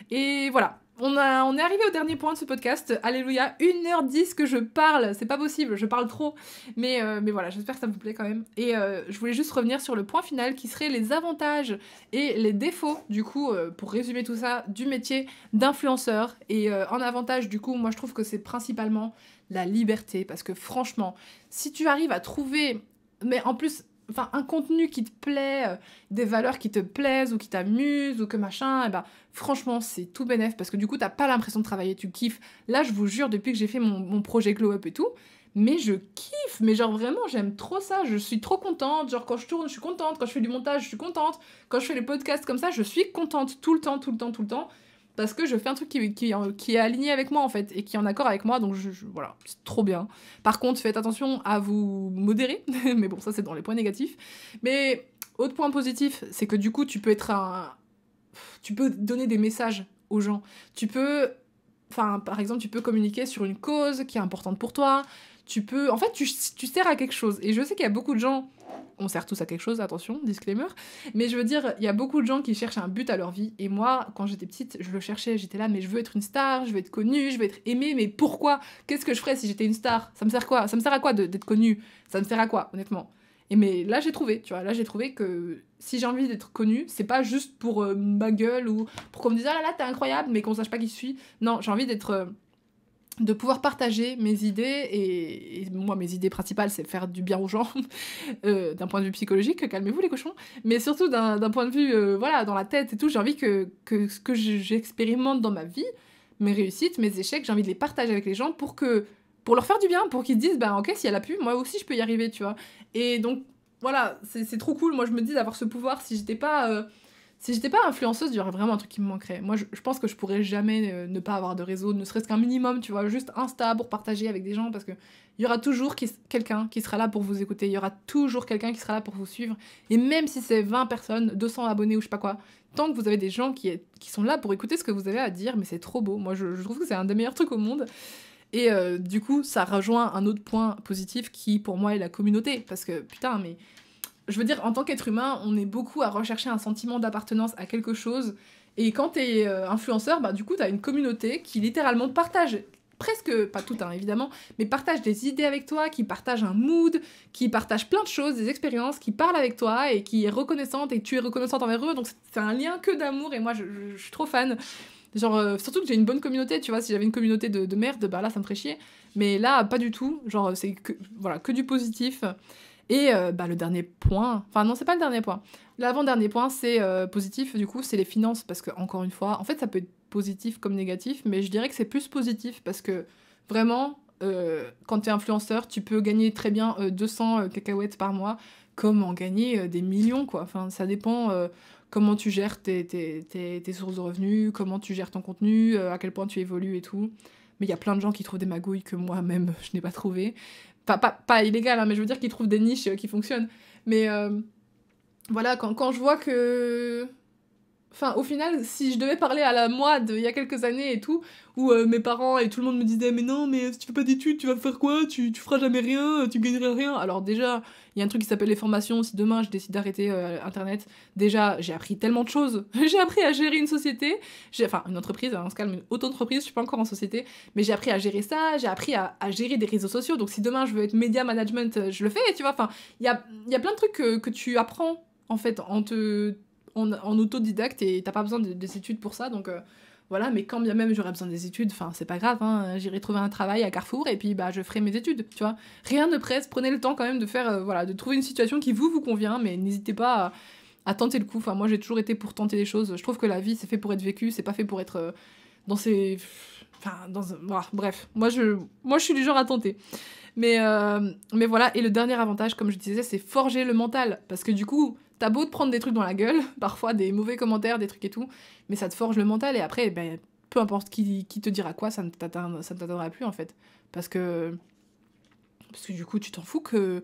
Et voilà. On est arrivé au dernier point de ce podcast, alléluia, 1h10 que je parle, c'est pas possible, je parle trop, mais voilà, j'espère que ça vous plaît quand même. Et je voulais juste revenir sur le point final qui serait les avantages et les défauts, du coup, pour résumer tout ça, du métier d'influenceur. Et en avantage, du coup, moi je trouve que c'est principalement la liberté, parce que franchement, si tu arrives à trouver, mais en plus... Enfin, un contenu qui te plaît, des valeurs qui te plaisent ou qui t'amusent ou que machin, et bah franchement, c'est tout bénef parce que du coup, t'as pas l'impression de travailler, tu kiffes. Là, je vous jure, depuis que j'ai fait mon projet Glow Up et tout, mais je kiffe, mais genre vraiment, j'aime trop ça, je suis trop contente. Genre, quand je tourne, je suis contente, quand je fais du montage, je suis contente, quand je fais les podcasts comme ça, je suis contente tout le temps, tout le temps, tout le temps, parce que je fais un truc qui est aligné avec moi en fait et qui est en accord avec moi, donc voilà, c'est trop bien. Par contre, faites attention à vous modérer, mais bon, ça c'est dans les points négatifs. Mais autre point positif, c'est que du coup tu peux être tu peux donner des messages aux gens, tu peux, enfin par exemple, tu peux communiquer sur une cause qui est importante pour toi, tu peux, en fait tu sers à quelque chose. Et je sais qu'il y a beaucoup de gens, on sert tous à quelque chose, attention, disclaimer, mais je veux dire, il y a beaucoup de gens qui cherchent un but à leur vie, et moi, quand j'étais petite, je le cherchais, j'étais là, mais je veux être une star, je veux être connue, je veux être aimée, mais pourquoi? Qu'est-ce que je ferais si j'étais une star? Ça me sert quoi? Ça me sert à quoi d'être connue? Ça me sert à quoi, honnêtement? Et mais là, j'ai trouvé, tu vois, là, j'ai trouvé que si j'ai envie d'être connue, c'est pas juste pour ma gueule, ou pour qu'on me dise « Ah là là, t'es incroyable », mais qu'on sache pas qui je suis. Non, j'ai envie d'être... de pouvoir partager mes idées, et moi mes idées principales c'est faire du bien aux gens, d'un point de vue psychologique, calmez-vous les cochons, mais surtout d'un point de vue voilà, dans la tête et tout, j'ai envie que ce que j'expérimente dans ma vie, mes réussites, mes échecs, j'ai envie de les partager avec les gens pour leur faire du bien, pour qu'ils se disent bah ok, si elle a pu, moi aussi je peux y arriver, tu vois. Et donc voilà, c'est trop cool, moi je me dis d'avoir ce pouvoir. Si j'étais pas influenceuse, il y aurait vraiment un truc qui me manquerait. Moi, je pense que je pourrais jamais ne pas avoir de réseau, ne serait-ce qu'un minimum, tu vois, juste Insta pour partager avec des gens, parce que il y aura toujours quelqu'un qui sera là pour vous écouter, il y aura toujours quelqu'un qui sera là pour vous suivre, et même si c'est 20 personnes, 200 abonnés ou je sais pas quoi, tant que vous avez des gens qui sont là pour écouter ce que vous avez à dire, mais c'est trop beau. Moi, je trouve que c'est un des meilleurs trucs au monde. Et du coup, ça rejoint un autre point positif qui, pour moi, est la communauté, parce que, putain, mais... Je veux dire, en tant qu'être humain, on est beaucoup à rechercher un sentiment d'appartenance à quelque chose. Et quand t'es influenceur, bah, du coup, t'as une communauté qui littéralement partage, presque, pas tout hein, évidemment, mais partage des idées avec toi, qui partage un mood, qui partage plein de choses, des expériences, qui parle avec toi et qui est reconnaissante, et tu es reconnaissante envers eux. Donc c'est un lien que d'amour, et moi je suis trop fan. Genre, surtout que j'ai une bonne communauté, tu vois, si j'avais une communauté de merde, bah là ça me ferait chier. Mais là, pas du tout, genre c'est que, voilà, que du positif. Et bah, le dernier point, enfin non, c'est pas le dernier point, l'avant-dernier point, c'est positif, du coup, c'est les finances, parce que, encore une fois, en fait, ça peut être positif comme négatif, mais je dirais que c'est plus positif, parce que, vraiment, quand t'es influenceur, tu peux gagner très bien 200 cacahuètes par mois, comme en gagner des millions, quoi, enfin, ça dépend comment tu gères tes sources de revenus, comment tu gères ton contenu, à quel point tu évolues et tout, mais il y a plein de gens qui trouvent des magouilles que moi-même, je n'ai pas trouvées. Enfin, pas illégal, hein, mais je veux dire qu'ils trouvent des niches qui fonctionnent. Mais voilà, quand je vois que... Enfin, au final, si je devais parler à la moi d'il y a quelques années et tout, où mes parents et tout le monde me disaient « Mais non, mais si tu fais pas d'études, tu vas faire quoi? Tu feras jamais rien, tu gagneras rien. » Alors déjà, il y a un truc qui s'appelle les formations. Si demain, je décide d'arrêter Internet, déjà, j'ai appris tellement de choses. J'ai appris à gérer une société. Enfin, une entreprise, on se calme, une auto-entreprise, je suis pas encore en société. Mais j'ai appris à gérer ça, j'ai appris à gérer des réseaux sociaux. Donc si demain, je veux être média management, je le fais, tu vois. Enfin, il y a plein de trucs que tu apprends, en fait, en autodidacte, et t'as pas besoin des études pour ça, donc Voilà, mais quand bien même j'aurais besoin des études, enfin c'est pas grave, hein, j'irai trouver un travail à Carrefour et puis bah je ferai mes études, tu vois. Rien ne presse, prenez le temps quand même de faire, voilà, de trouver une situation qui vous convient, mais n'hésitez pas à tenter le coup. Enfin moi j'ai toujours été pour tenter les choses. Je trouve que la vie c'est fait pour être vécue, c'est pas fait pour être dans ces, enfin dans, voilà, bref. Moi je suis du genre à tenter. Mais voilà, et le dernier avantage, comme je disais, c'est forger le mental, parce que du coup, t'as beau te prendre des trucs dans la gueule, parfois des mauvais commentaires, des trucs et tout, mais ça te forge le mental, et après, ben, peu importe qui te dira quoi, ça ne t'atteindra plus, en fait, parce que du coup, tu t'en fous que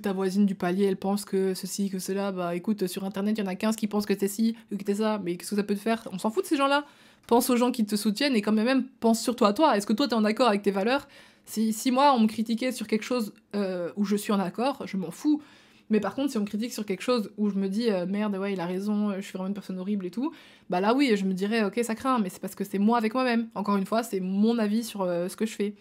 ta voisine du palier, elle pense que ceci, que cela, bah écoute, sur internet, il y en a 15 qui pensent que t'es ci, que t'es ça, mais qu'est-ce que ça peut te faire? On s'en fout de ces gens-là. Pense aux gens qui te soutiennent, et quand même, pense surtout à toi. Est-ce que toi, t'es en accord avec tes valeurs? Si moi, on me critiquait sur quelque chose où je suis en accord, je m'en fous. Mais par contre, si on me critique sur quelque chose où je me dis « Merde, ouais, il a raison, je suis vraiment une personne horrible et tout », bah là, oui, je me dirais « Ok, ça craint, mais c'est parce que c'est moi avec moi-même. » Encore une fois, c'est mon avis sur ce que je fais.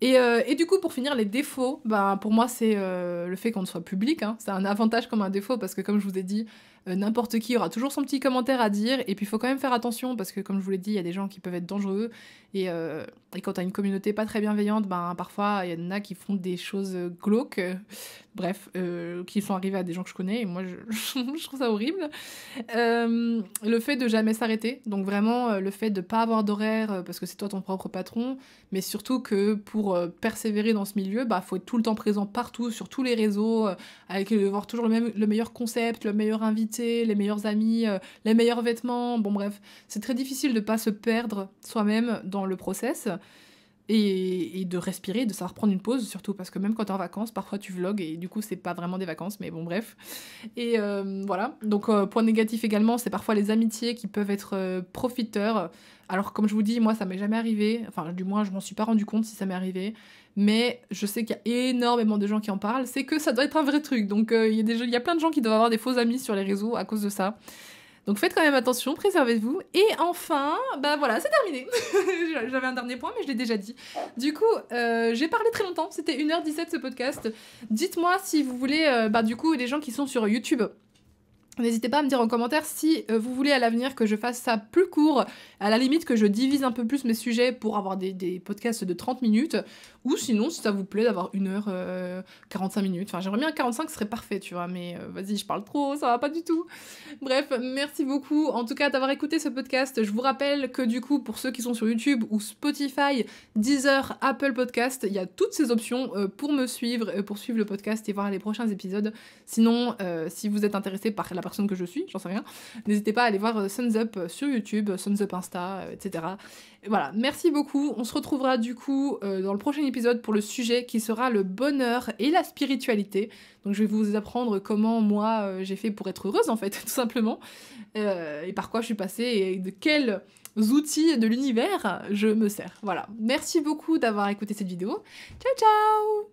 Et du coup, pour finir, les défauts, bah, pour moi, c'est le fait qu'on soit public. Hein. C'est un avantage comme un défaut, parce que comme je vous ai dit, n'importe qui aura toujours son petit commentaire à dire, et puis il faut quand même faire attention, parce que comme je vous l'ai dit, il y a des gens qui peuvent être dangereux, et quand t'as une communauté pas très bienveillante, ben parfois il y en a qui font des choses glauques, bref, qui sont arrivées à des gens que je connais, et moi je trouve ça horrible. Le fait de jamais s'arrêter, donc vraiment le fait de pas avoir d'horaire, parce que c'est toi ton propre patron, mais surtout que pour persévérer dans ce milieu, bah faut être tout le temps présent partout, sur tous les réseaux, avec voir toujours le meilleur concept, le meilleur invité, les meilleurs amis, les meilleurs vêtements, bon bref, c'est très difficile de pas se perdre soi-même dans le process et de respirer, de savoir prendre une pause surtout, parce que même quand t'es en vacances, parfois tu vlogs et du coup c'est pas vraiment des vacances, mais bon bref. Et voilà, donc point négatif également, c'est parfois les amitiés qui peuvent être profiteurs. Alors comme je vous dis, moi ça m'est jamais arrivé, enfin du moins je m'en suis pas rendu compte si ça m'est arrivé, mais je sais qu'il y a énormément de gens qui en parlent, c'est que ça doit être un vrai truc, donc il y a plein de gens qui doivent avoir des faux amis sur les réseaux à cause de ça. Donc faites quand même attention, préservez-vous. Et enfin, bah voilà, c'est terminé. J'avais un dernier point, mais je l'ai déjà dit. Du coup, j'ai parlé très longtemps, c'était 1h17 ce podcast. Dites-moi si vous voulez, bah du coup, les gens qui sont sur YouTube, n'hésitez pas à me dire en commentaire si vous voulez à l'avenir que je fasse ça plus court, à la limite que je divise un peu plus mes sujets pour avoir des podcasts de 30 minutes, ou sinon, si ça vous plaît, d'avoir 1h45 minutes. Enfin, j'aimerais bien 45, ce serait parfait, tu vois, mais vas-y, je parle trop, ça va pas du tout. Bref, merci beaucoup, en tout cas, d'avoir écouté ce podcast. Je vous rappelle que du coup, pour ceux qui sont sur YouTube ou Spotify, Deezer, Apple Podcasts, il y a toutes ces options pour me suivre, pour suivre le podcast et voir les prochains épisodes. Sinon, si vous êtes intéressé par la personne que je suis, j'en sais rien, n'hésitez pas à aller voir Sunsup sur YouTube, Sunsup Insta, etc. Et voilà, merci beaucoup, on se retrouvera du coup dans le prochain épisode pour le sujet qui sera le bonheur et la spiritualité. Donc je vais vous apprendre comment moi j'ai fait pour être heureuse en fait, tout simplement, et par quoi je suis passée et de quels outils de l'univers je me sers. Voilà, merci beaucoup d'avoir écouté cette vidéo, ciao ciao.